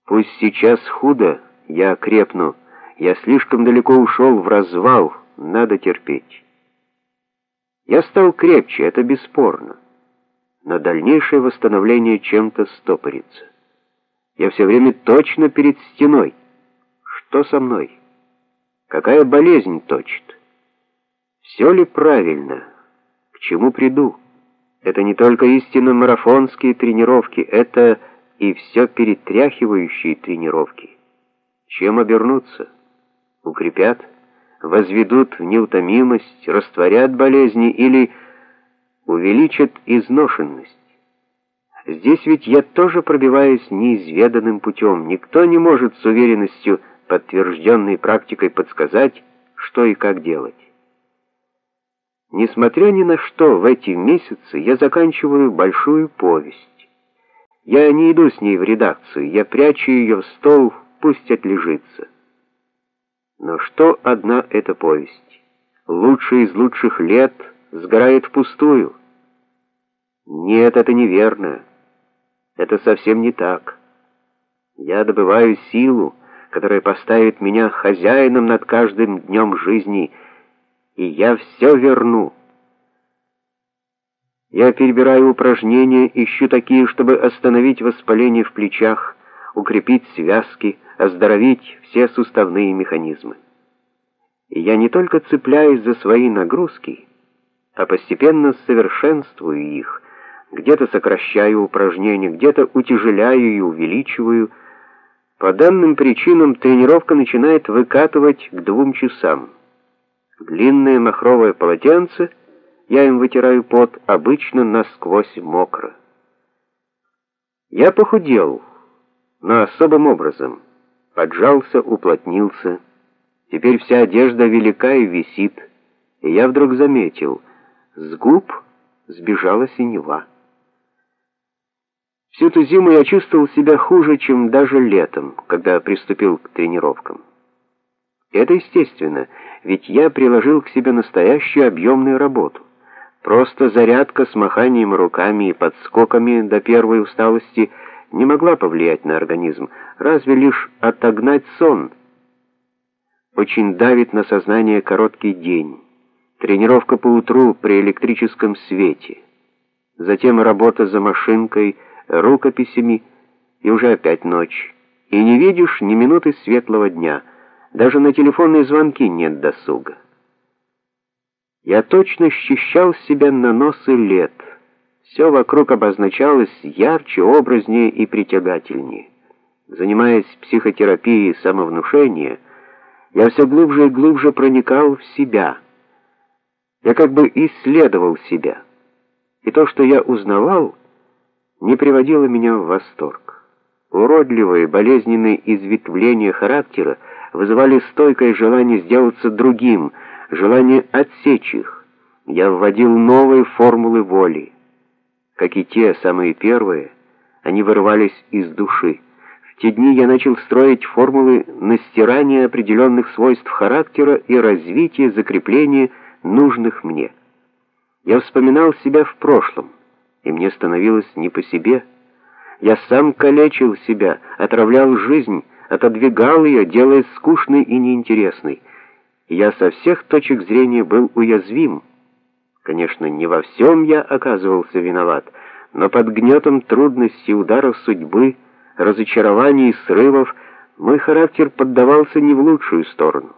Пусть сейчас худо, я окрепну, я слишком далеко ушел в развал, надо терпеть. Я стал крепче, это бесспорно. Но дальнейшее восстановление чем-то стопорится. Я все время точно перед стеной. Что со мной? Какая болезнь точит? Все ли правильно? К чему приду? Это не только истинно марафонские тренировки, это и все перетряхивающие тренировки. Чем обернутся? Укрепят, возведут в неутомимость, растворят болезни или увеличат изношенность. Здесь ведь я тоже пробиваюсь неизведанным путем. Никто не может с уверенностью, подтвержденной практикой, подсказать, что и как делать. Несмотря ни на что, в эти месяцы я заканчиваю большую повесть. Я не иду с ней в редакцию, я прячу ее в стол, пусть отлежится. Но что одна эта повесть? Лучшая из лучших лет сгорает впустую. Нет, это неверно. Это совсем не так. Я добываю силу, которая поставит меня хозяином над каждым днем жизни, и я все верну. Я перебираю упражнения, ищу такие, чтобы остановить воспаление в плечах, укрепить связки, оздоровить все суставные механизмы. И я не только цепляюсь за свои нагрузки, а постепенно совершенствую их, где-то сокращаю упражнения, где-то утяжеляю и увеличиваю. По данным причинам тренировка начинает выкатывать к 2 часам. Длинное махровое полотенце, я им вытираю пот, обычно насквозь мокро. Я похудел, но особым образом. Поджался, уплотнился. Теперь вся одежда велика и висит. И я вдруг заметил, с губ сбежала синева. Всю эту зиму я чувствовал себя хуже, чем даже летом, когда приступил к тренировкам. Это естественно, ведь я приложил к себе настоящую объемную работу. Просто зарядка с маханием руками и подскоками до первой усталости не могла повлиять на организм, разве лишь отогнать сон. Очень давит на сознание короткий день. Тренировка поутру при электрическом свете. Затем работа за машинкой, рукописями, и уже опять ночь. И не видишь ни минуты светлого дня. Даже на телефонные звонки нет досуга. Я точно ощущал себя на носы лет. Все вокруг обозначалось ярче, образнее и притягательнее. Занимаясь психотерапией самовнушения, я все глубже и глубже проникал в себя. Я как бы исследовал себя. И то, что я узнавал, не приводило меня в восторг. Уродливые, болезненные изветвления характера вызывали стойкое желание сделаться другим, желание отсечь их. Я вводил новые формулы воли. Как и те самые первые, они вырывались из души. В те дни я начал строить формулы на стирание определенных свойств характера и развитие, закрепление нужных мне. Я вспоминал себя в прошлом, и мне становилось не по себе. Я сам калечил себя, отравлял жизнь, отодвигал ее, делая скучной и неинтересной. Я со всех точек зрения был уязвим. Конечно, не во всем я оказывался виноват, но под гнетом трудностей, ударов судьбы, разочарований и срывов мой характер поддавался не в лучшую сторону.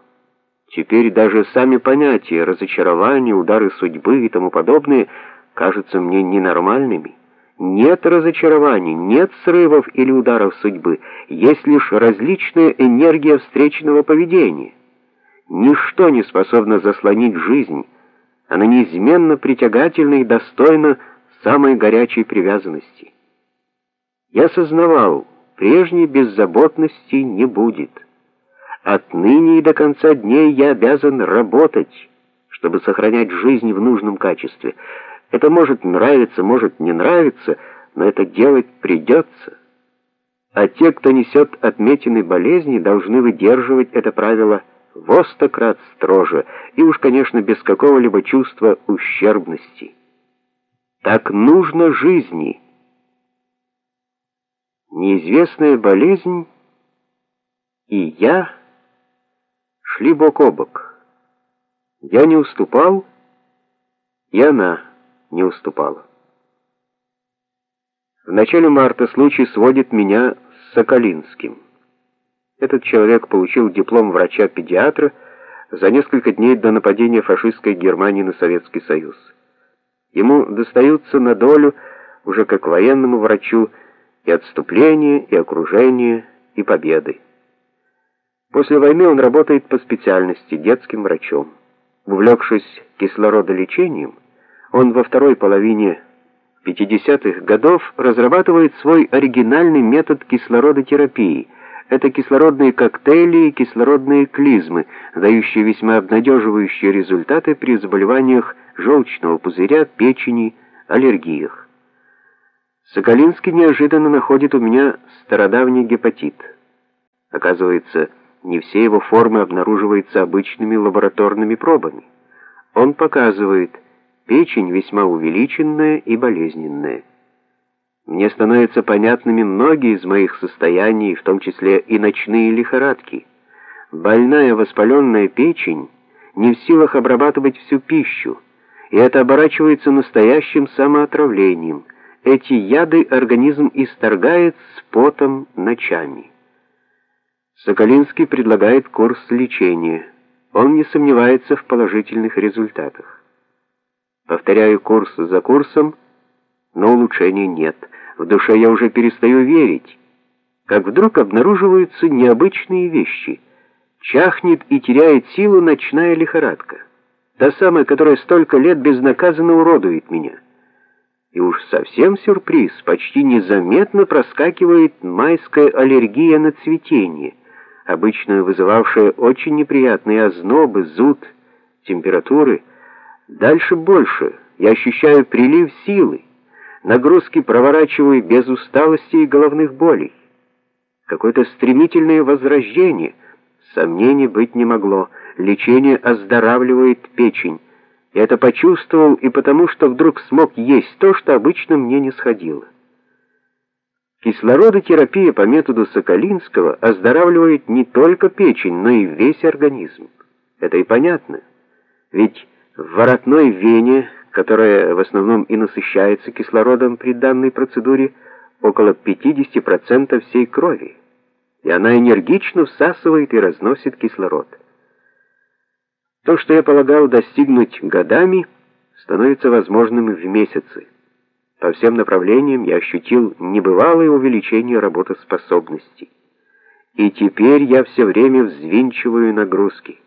Теперь даже сами понятия разочарования, удары судьбы и тому подобное кажутся мне ненормальными. Нет разочарований, нет срывов или ударов судьбы, есть лишь различная энергия встречного поведения. Ничто не способно заслонить жизнь, она неизменно притягательна и достойна самой горячей привязанности. Я сознавал, прежней беззаботности не будет. Отныне и до конца дней я обязан работать, чтобы сохранять жизнь в нужном качестве. Это может нравиться, может не нравиться, но это делать придется. А те, кто несет отметины болезни, должны выдерживать это правило во 100 крат строже, и уж, конечно, без какого-либо чувства ущербности. Так нужно жизни. Неизвестная болезнь и я шли бок о бок. Я не уступал, и она не уступала. В начале марта случай сводит меня с Соколинским. Этот человек получил диплом врача-педиатра за несколько дней до нападения фашистской Германии на Советский Союз. Ему достаются на долю, уже как военному врачу, и отступление, и окружение, и победы. После войны он работает по специальности детским врачом. Увлекшись кислородолечением, он во второй половине 50-х годов разрабатывает свой оригинальный метод кислородотерапии. Это кислородные коктейли и кислородные клизмы, дающие весьма обнадеживающие результаты при заболеваниях желчного пузыря, печени, аллергиях. Соколинский неожиданно находит у меня стародавний гепатит. Оказывается, не все его формы обнаруживаются обычными лабораторными пробами. Он показывает: печень весьма увеличенная и болезненная. Мне становятся понятными многие из моих состояний, в том числе и ночные лихорадки. Больная воспаленная печень не в силах обрабатывать всю пищу, и это оборачивается настоящим самоотравлением. Эти яды организм исторгает с потом ночами. Соколинский предлагает курс лечения. Он не сомневается в положительных результатах. Повторяю курс за курсом, но улучшений нет. В душе я уже перестаю верить. Как вдруг обнаруживаются необычные вещи. Чахнет и теряет силу ночная лихорадка. Та самая, которая столько лет безнаказанно уродует меня. И уж совсем сюрприз, почти незаметно проскакивает майская аллергия на цветение, обычно вызывавшая очень неприятные ознобы, зуд, температуры. Дальше больше. Я ощущаю прилив силы. Нагрузки проворачиваю без усталости и головных болей. Какое-то стремительное возрождение. Сомнений быть не могло. Лечение оздоравливает печень. Я это почувствовал и потому, что вдруг смог есть то, что обычно мне не сходило. Кислородотерапия по методу Соколинского оздоравливает не только печень, но и весь организм. Это и понятно. Ведь в воротной вене, которая в основном и насыщается кислородом при данной процедуре, около 50% всей крови, и она энергично всасывает и разносит кислород. То, что я полагал достигнуть годами, становится возможным в месяцы. По всем направлениям я ощутил небывалое увеличение работоспособности. И теперь я все время взвинчиваю нагрузки.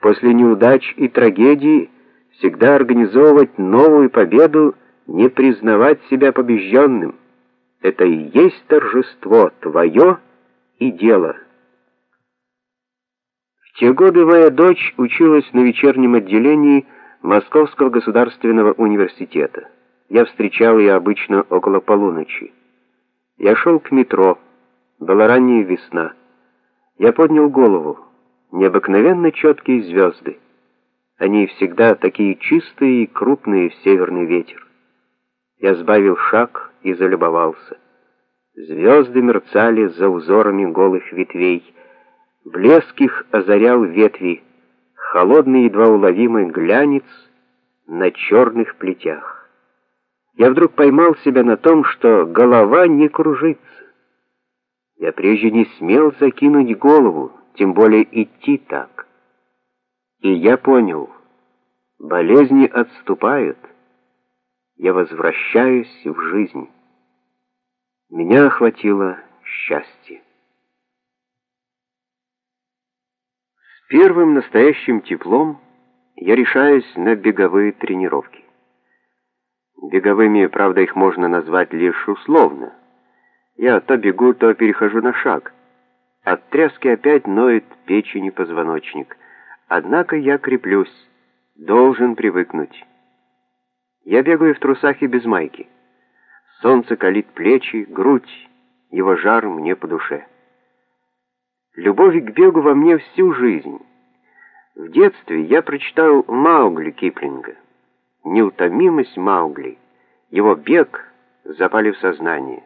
После неудач и трагедии всегда организовывать новую победу, не признавать себя побежденным. Это и есть торжество твое и дело. В те годы моя дочь училась на вечернем отделении Московского государственного университета. Я встречал ее обычно около полуночи. Я шел к метро. Была ранняя весна. Я поднял голову. Необыкновенно четкие звезды. Они всегда такие чистые и крупные в северный ветер. Я сбавил шаг и залюбовался. Звезды мерцали за узорами голых ветвей. Блеск их озарял ветви, холодный едва уловимый глянец на черных плетях. Я вдруг поймал себя на том, что голова не кружится. Я прежде не смел закинуть голову, тем более идти так. И я понял, болезни отступают, я возвращаюсь в жизнь. Меня охватило счастье. Первым настоящим теплом я решаюсь на беговые тренировки. Беговыми, правда, их можно назвать лишь условно. Я то бегу, то перехожу на шаг. От тряски опять ноет печень и позвоночник. Однако я креплюсь, должен привыкнуть. Я бегаю в трусах и без майки. Солнце калит плечи, грудь, его жар мне по душе. Любовь к бегу во мне всю жизнь. В детстве я прочитал «Маугли» Киплинга. Неутомимость Маугли, его бег запали в сознание.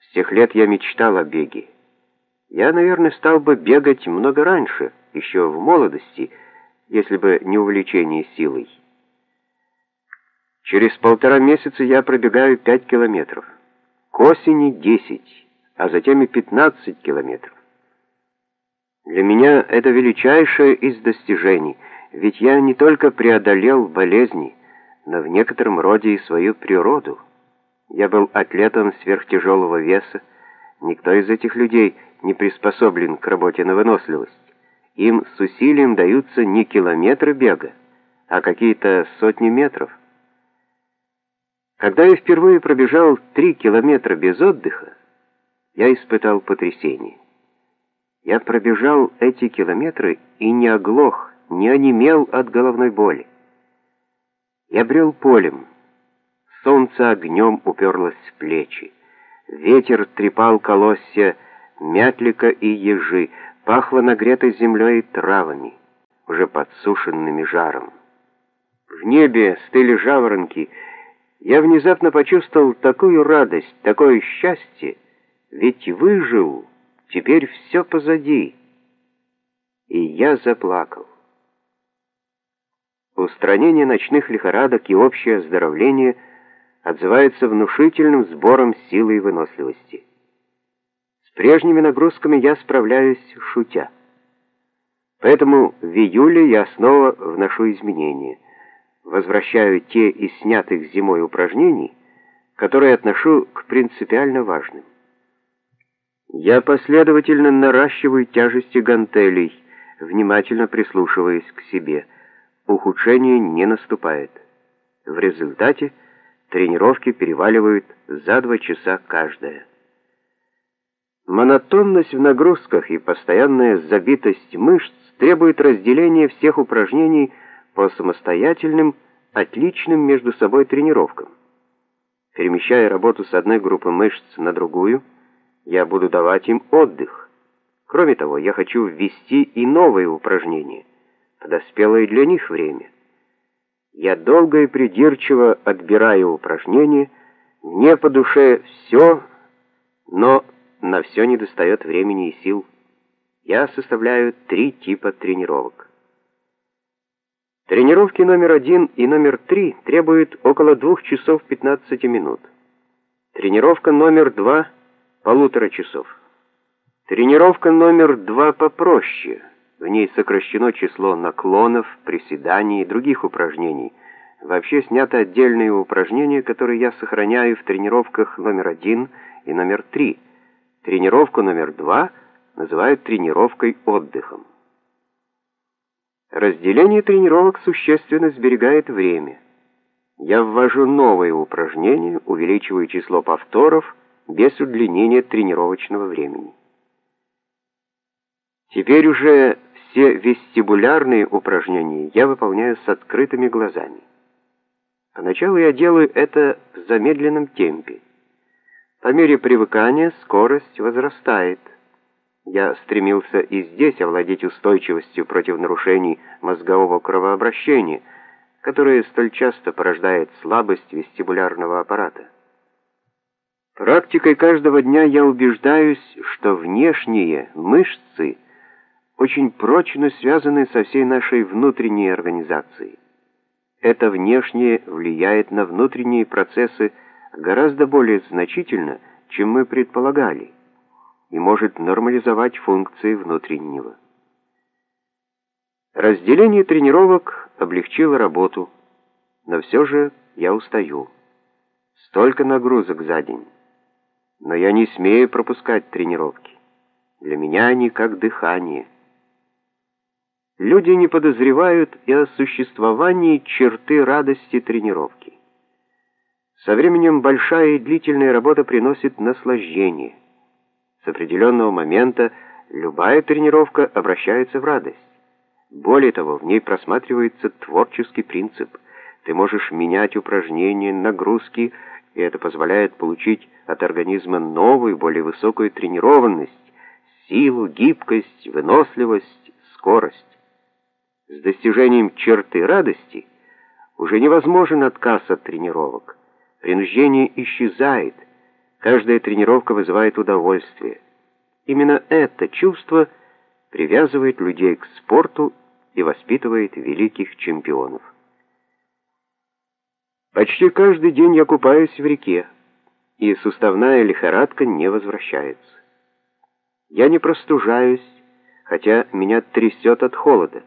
С тех лет я мечтал о беге. Я, наверное, стал бы бегать много раньше, еще в молодости, если бы не увлечение силой. Через полтора месяца я пробегаю 5 километров, к осени 10, а затем и 15 километров. Для меня это величайшее из достижений, ведь я не только преодолел болезни, но в некотором роде и свою природу. Я был атлетом сверхтяжелого веса. Никто из этих людей не приспособлен к работе на выносливость. Им с усилием даются не километры бега, а какие-то сотни метров. Когда я впервые пробежал 3 километра без отдыха, я испытал потрясение. Я пробежал эти километры и не оглох, не онемел от головной боли. Я брел полем. Солнце огнем уперлось в плечи. Ветер трепал колосья мятлика и ежи, пахло нагретой землей и травами, уже подсушенными жаром. В небе стыли жаворонки. Я внезапно почувствовал такую радость, такое счастье, ведь выжил, теперь все позади. И я заплакал. Устранение ночных лихорадок и общее оздоровление отзывается внушительным сбором силы и выносливости. С прежними нагрузками я справляюсь шутя. Поэтому в июле я снова вношу изменения. Возвращаю те из снятых зимой упражнений, которые отношу к принципиально важным. Я последовательно наращиваю тяжести гантелей, внимательно прислушиваясь к себе. Ухудшение не наступает. В результате тренировки переваливают за 2 часа каждая. Монотонность в нагрузках и постоянная забитость мышц требует разделения всех упражнений по самостоятельным, отличным между собой тренировкам. Перемещая работу с одной группы мышц на другую, я буду давать им отдых. Кроме того, я хочу ввести и новые упражнения. Подоспело и для них время. Я долго и придирчиво отбираю упражнения. Мне по душе все, но на все недостает времени и сил. Я составляю 3 типа тренировок. Тренировки номер 1 и номер 3 требуют около 2 часов 15 минут. Тренировка номер 2 — 1,5 часа. Тренировка номер 2 попроще. В ней сокращено число наклонов, приседаний и других упражнений. Вообще сняты отдельные упражнения, которые я сохраняю в тренировках номер 1 и номер 3. Тренировку номер 2 называют тренировкой отдыхом. Разделение тренировок существенно сберегает время. Я ввожу новые упражнения, увеличиваю число повторов без удлинения тренировочного времени. Теперь уже все вестибулярные упражнения я выполняю с открытыми глазами. Поначалу я делаю это в замедленном темпе. По мере привыкания скорость возрастает. Я стремился и здесь овладеть устойчивостью против нарушений мозгового кровообращения, которые столь часто порождает слабость вестибулярного аппарата. Практикой каждого дня я убеждаюсь, что внешние мышцы очень прочно связаны со всей нашей внутренней организацией. Это внешнее влияет на внутренние процессы гораздо более значительно, чем мы предполагали, и может нормализовать функции внутреннего. Разделение тренировок облегчило работу, но все же я устаю. Столько нагрузок за день. Но я не смею пропускать тренировки. Для меня они как дыхание. Люди не подозревают и о существовании черты радости тренировки. Со временем большая и длительная работа приносит наслаждение. С определенного момента любая тренировка обращается в радость. Более того, в ней просматривается творческий принцип. Ты можешь менять упражнения, нагрузки, и это позволяет получить от организма новую, более высокую тренированность, силу, гибкость, выносливость, скорость. С достижением черты радости уже невозможен отказ от тренировок. Принуждение исчезает. Каждая тренировка вызывает удовольствие. Именно это чувство привязывает людей к спорту и воспитывает великих чемпионов. Почти каждый день я купаюсь в реке, и суставная лихорадка не возвращается. Я не простужаюсь, хотя меня трясет от холода.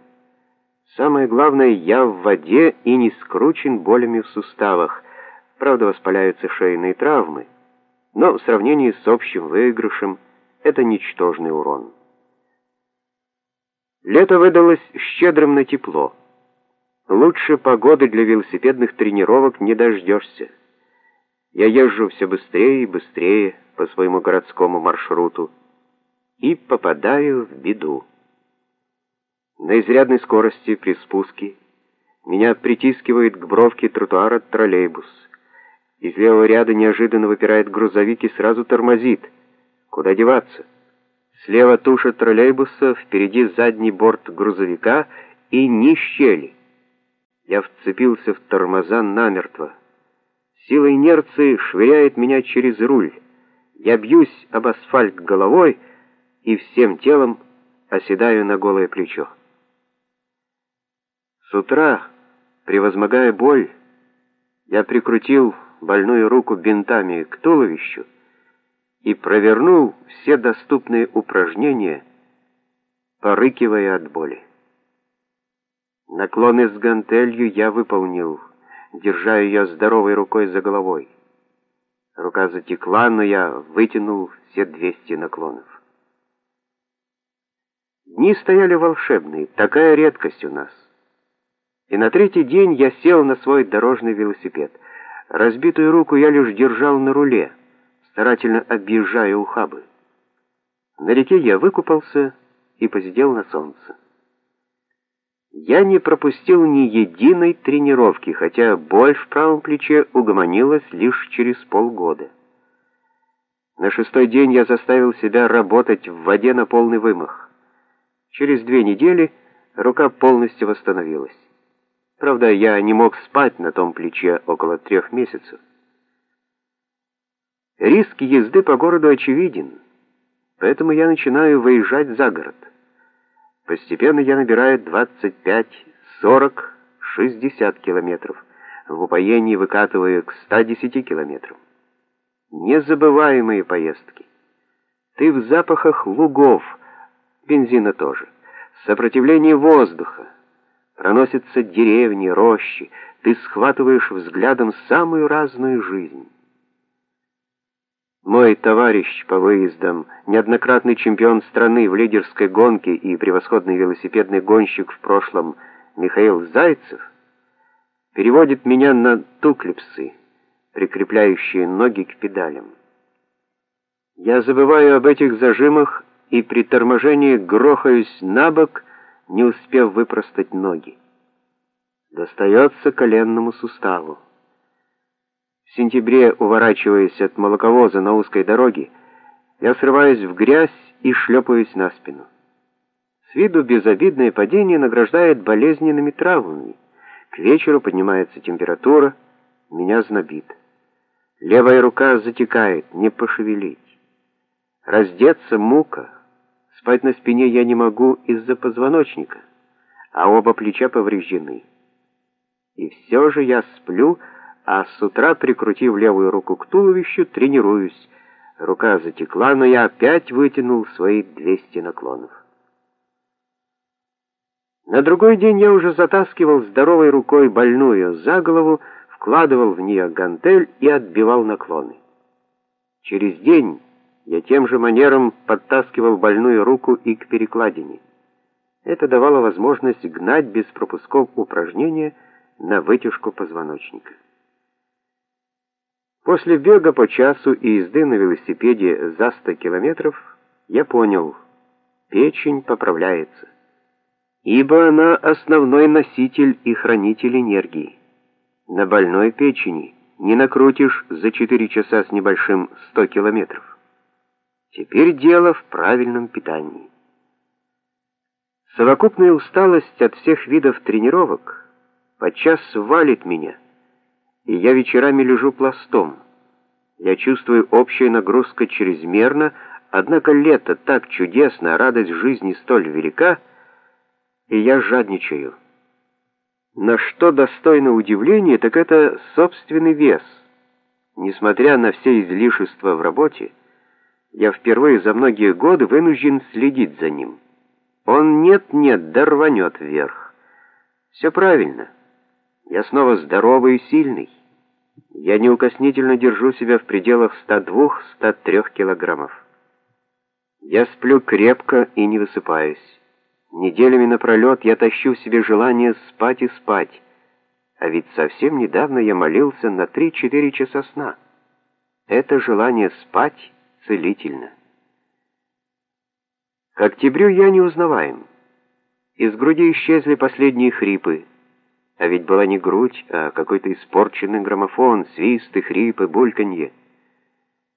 Самое главное, я в воде и не скручен болями в суставах. Правда, воспаляются шейные травмы, но в сравнении с общим выигрышем это ничтожный урон. Лето выдалось щедрым на тепло. Лучше погоды для велосипедных тренировок не дождешься. Я езжу все быстрее и быстрее по своему городскому маршруту и попадаю в беду. На изрядной скорости при спуске меня притискивает к бровке тротуара троллейбус. Из левого ряда неожиданно выпирает грузовик и сразу тормозит. Куда деваться? Слева туша троллейбуса, впереди задний борт грузовика и ни щели. Я вцепился в тормоза намертво. Сила инерции швыряет меня через руль. Я бьюсь об асфальт головой и всем телом оседаю на голое плечо. С утра, превозмогая боль, я прикрутил больную руку бинтами к туловищу и провернул все доступные упражнения, порыкивая от боли. Наклоны с гантелью я выполнил, держа ее здоровой рукой за головой. Рука затекла, но я вытянул все 200 наклонов. Дни стояли волшебные, такая редкость у нас. И на третий день я сел на свой дорожный велосипед. Разбитую руку я лишь держал на руле, старательно объезжая ухабы. На реке я выкупался и посидел на солнце. Я не пропустил ни единой тренировки, хотя боль в правом плече угомонилась лишь через полгода. На 6-й день я заставил себя работать в воде на полный вымах. Через 2 недели рука полностью восстановилась. Правда, я не мог спать на том плече около 3 месяцев. Риск езды по городу очевиден, поэтому я начинаю выезжать за город. Постепенно я набираю 25, 40, 60 километров. В упоении выкатываю к 110 километрам. Незабываемые поездки. Ты в запахах лугов, бензина тоже. Сопротивление воздуха. Проносятся деревни, рощи. Ты схватываешь взглядом самую разную жизнь. Мой товарищ по выездам, неоднократный чемпион страны в лидерской гонке и превосходный велосипедный гонщик в прошлом Михаил Зайцев, переводит меня на туклипсы, прикрепляющие ноги к педалям. Я забываю об этих зажимах и при торможении грохаюсь на бок, не успев выпростать ноги. Достается коленному суставу. В сентябре, уворачиваясь от молоковоза на узкой дороге, я срываюсь в грязь и шлепаюсь на спину. С виду безобидное падение награждает болезненными травмами. К вечеру поднимается температура, меня знобит. Левая рука затекает, не пошевелить. Раздеться мука. Спать на спине я не могу из-за позвоночника, а оба плеча повреждены. И все же я сплю, а с утра, прикрутив левую руку к туловищу, тренируюсь. Рука затекла, но я опять вытянул свои 200 наклонов. На другой день я уже затаскивал здоровой рукой больную за голову, вкладывал в нее гантель и отбивал наклоны. Через день я тем же манером подтаскивал больную руку и к перекладине. Это давало возможность гнать без пропусков упражнения на вытяжку позвоночника. После бега по часу и езды на велосипеде за 100 километров я понял, печень поправляется, ибо она основной носитель и хранитель энергии. На больной печени не накрутишь за 4 часа с небольшим 100 километров. Теперь дело в правильном питании. Совокупная усталость от всех видов тренировок подчас валит меня, и я вечерами лежу пластом. Я чувствую, общая нагрузка чрезмерна, однако лето так чудесно, а радость жизни столь велика, и я жадничаю. На что достойно удивления, так это собственный вес. Несмотря на все излишества в работе, я впервые за многие годы вынужден следить за ним. Он нет-нет, да рванет вверх. Все правильно. Я снова здоровый и сильный. Я неукоснительно держу себя в пределах 102-103 килограммов. Я сплю крепко и не высыпаюсь. Неделями напролет я тащу в себе желание спать и спать. А ведь совсем недавно я молился на 3-4 часа сна. Это желание спать целительно. К октябрю я неузнаваем. Из груди исчезли последние хрипы. А ведь была не грудь, а какой-то испорченный граммофон, свисты, хрипы, бульканье.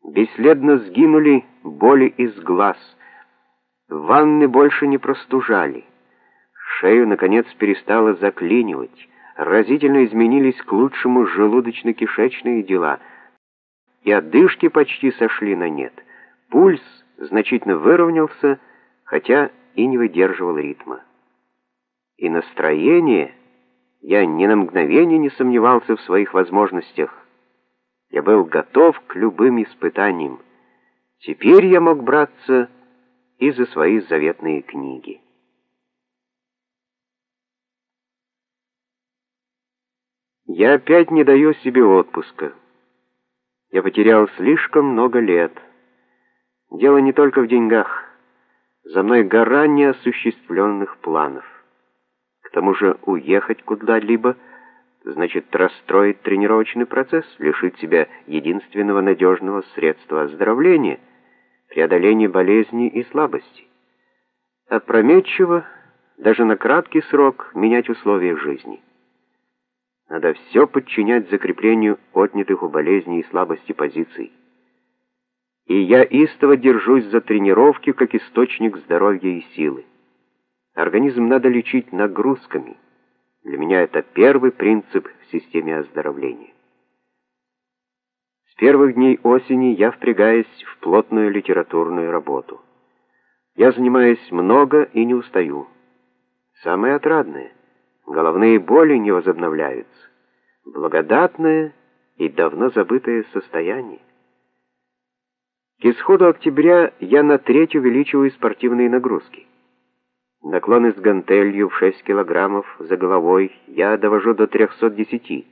Бесследно сгинули боли из глаз. Ванны больше не простужали. Шею, наконец, перестало заклинивать. Разительно изменились к лучшему желудочно-кишечные дела. И одышки почти сошли на нет. Пульс значительно выровнялся, хотя и не выдерживал ритма. И настроение... Я ни на мгновение не сомневался в своих возможностях. Я был готов к любым испытаниям. Теперь я мог браться и за свои заветные книги. Я опять не даю себе отпуска. Я потерял слишком много лет. Дело не только в деньгах. За мной гора неосуществленных планов. К тому же уехать куда-либо значит расстроить тренировочный процесс, лишить себя единственного надежного средства оздоровления, преодоления болезни и слабости. Опрометчиво, даже на краткий срок, менять условия жизни. Надо все подчинять закреплению отнятых у болезни и слабости позиций. И я истово держусь за тренировки как источник здоровья и силы. Организм надо лечить нагрузками. Для меня это первый принцип в системе оздоровления. С первых дней осени я впрягаюсь в плотную литературную работу. Я занимаюсь много и не устаю. Самое отрадное, головные боли не возобновляются. Благодатное и давно забытое состояние. К исходу октября я на треть увеличиваю спортивные нагрузки. Наклоны с гантелью в 6 килограммов за головой я довожу до 310.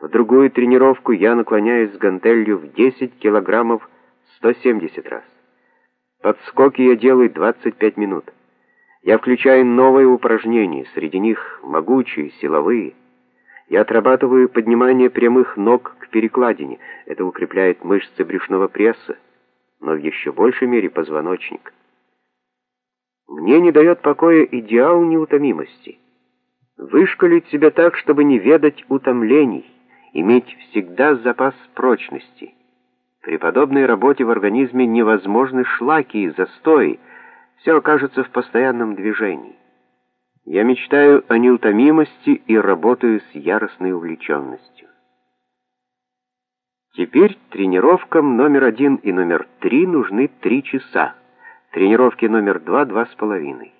В другую тренировку я наклоняюсь с гантелью в 10 килограммов 170 раз. Подскоки я делаю 25 минут. Я включаю новые упражнения, среди них могучие, силовые. Я отрабатываю поднимание прямых ног к перекладине. Это укрепляет мышцы брюшного пресса, но в еще большей мере позвоночник. Мне не дает покоя идеал неутомимости. Вышкалить себя так, чтобы не ведать утомлений, иметь всегда запас прочности. При подобной работе в организме невозможны шлаки и застои, все окажется в постоянном движении. Я мечтаю о неутомимости и работаю с яростной увлеченностью. Теперь тренировкам номер 1 и номер 3 нужны 3 часа. Тренировки номер 2 — 2,5.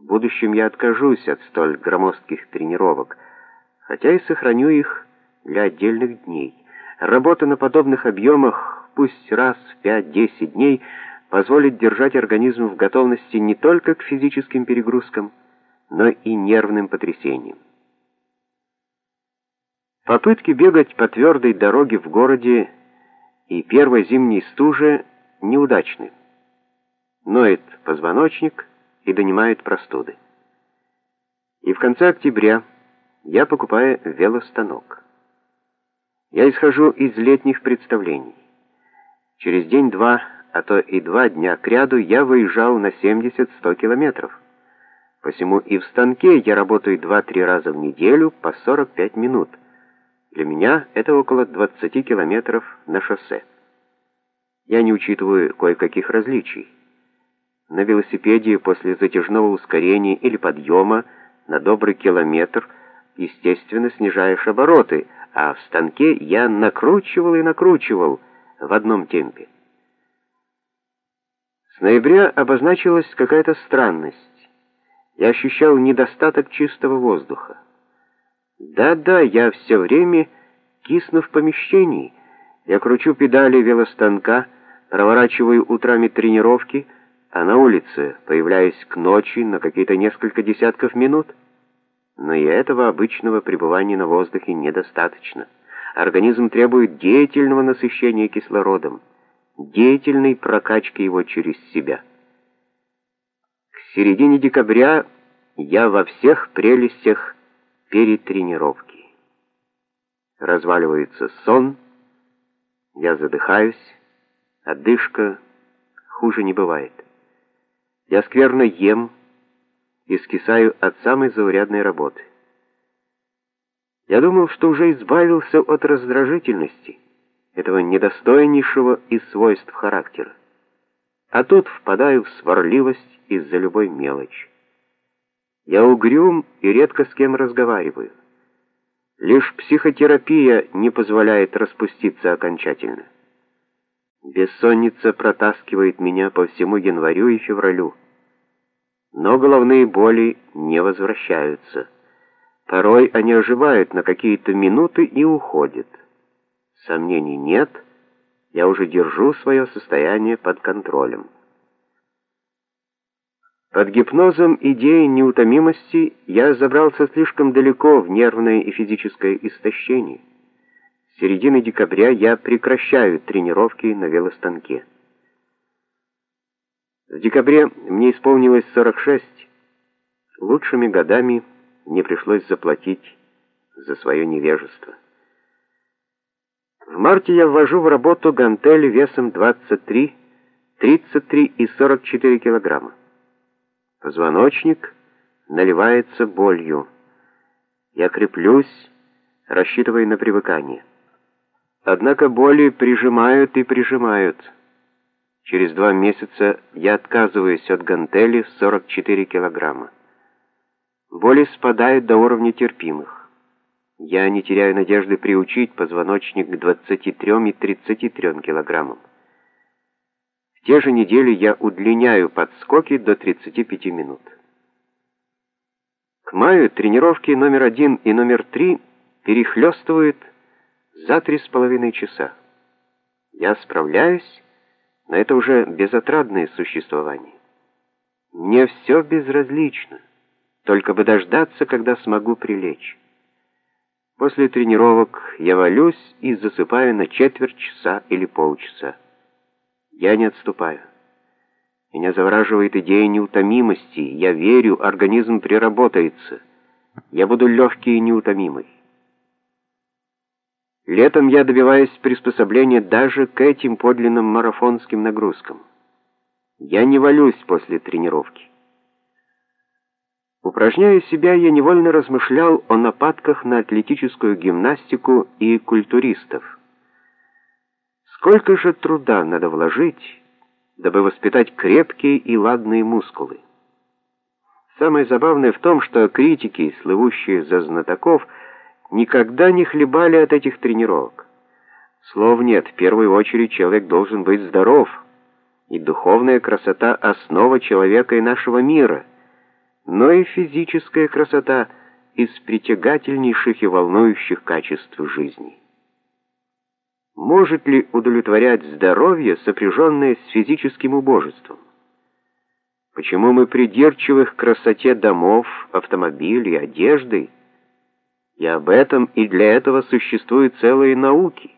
В будущем я откажусь от столь громоздких тренировок, хотя и сохраню их для отдельных дней. Работа на подобных объемах, пусть раз в 5-10 дней, позволит держать организм в готовности не только к физическим перегрузкам, но и нервным потрясениям. Попытки бегать по твердой дороге в городе и первой зимней стуже неудачны. Ноет позвоночник и донимает простуды. И в конце октября я покупаю велостанок. Я исхожу из летних представлений. Через день-два, а то и 2 дня кряду я выезжал на 70-100 километров. Посему и в станке я работаю 2-3 раза в неделю по 45 минут. Для меня это около 20 километров на шоссе. Я не учитываю кое-каких различий. На велосипеде после затяжного ускорения или подъема на добрый километр, естественно, снижаешь обороты, а в станке я накручивал и накручивал в одном темпе. С ноября обозначилась какая-то странность. Я ощущал недостаток чистого воздуха. Да-да, я все время кисну в помещении. Я кручу педали велостанка, проворачиваю утрами тренировки, а на улице появляюсь к ночи на какие-то несколько десятков минут. Но и этого обычного пребывания на воздухе недостаточно. Организм требует деятельного насыщения кислородом, деятельной прокачки его через себя. К середине декабря я во всех прелестях перетренировки. Разваливается сон, я задыхаюсь, одышка, хуже не бывает. Я скверно ем и скисаю от самой заурядной работы. Я думал, что уже избавился от раздражительности, этого недостойнейшего из свойств характера. А тут впадаю в сварливость из-за любой мелочи. Я угрюм и редко с кем разговариваю. Лишь психотерапия не позволяет распуститься окончательно. Бессонница протаскивает меня по всему январю и февралю. Но головные боли не возвращаются. Порой они оживают на какие-то минуты и уходят. Сомнений нет, я уже держу свое состояние под контролем. Под гипнозом идеи неутомимости я забрался слишком далеко в нервное и физическое истощение. С середины декабря я прекращаю тренировки на велостанке. В декабре мне исполнилось 46. Лучшими годами мне пришлось заплатить за свое невежество. В марте я ввожу в работу гантели весом 23, 33 и 44 килограмма. Позвоночник наливается болью. Я креплюсь, рассчитывая на привыкание. Однако боли прижимают и прижимают. Через 2 месяца я отказываюсь от гантели в 44 килограмма. Боли спадают до уровня терпимых. Я не теряю надежды приучить позвоночник к 23 и 33 килограммам. В те же недели я удлиняю подскоки до 35 минут. К маю тренировки номер 1 и номер 3 перехлестывают за 3,5 часа. Я справляюсь, но это уже безотрадное существование. Мне все безразлично, только бы дождаться, когда смогу прилечь. После тренировок я валюсь и засыпаю на 1/4 часа или полчаса. Я не отступаю. Меня завораживает идея неутомимости. Я верю, организм приработается. Я буду легкий и неутомимый. Летом я добиваюсь приспособления даже к этим подлинным марафонским нагрузкам. Я не валюсь после тренировки. Упражняя себя, я невольно размышлял о нападках на атлетическую гимнастику и культуристов. Сколько же труда надо вложить, дабы воспитать крепкие и ладные мускулы? Самое забавное в том, что критики, слывущие за знатоков, никогда не хлебали от этих тренировок. Слов нет, в первую очередь человек должен быть здоров, и духовная красота — основа человека и нашего мира, но и физическая красота из притягательнейших и волнующих качеств жизни. Может ли удовлетворять здоровье, сопряженное с физическим убожеством? Почему мы придирчивы к красоте домов, автомобилей, одежды? И об этом и для этого существуют целые науки.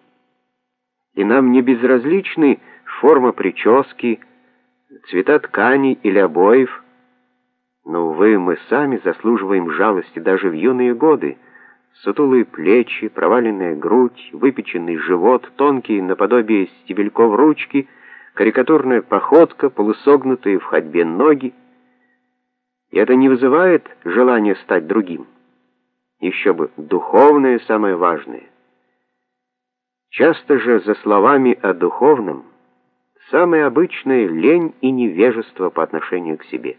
И нам не безразличны форма прически, цвета тканей или обоев. Но, увы, мы сами заслуживаем жалости даже в юные годы. Сутулые плечи, проваленная грудь, выпеченный живот, тонкие наподобие стебельков ручки, карикатурная походка, полусогнутые в ходьбе ноги. И это не вызывает желания стать другим. Еще бы, духовное самое важное. Часто же за словами о духовном самое обычное — лень и невежество по отношению к себе.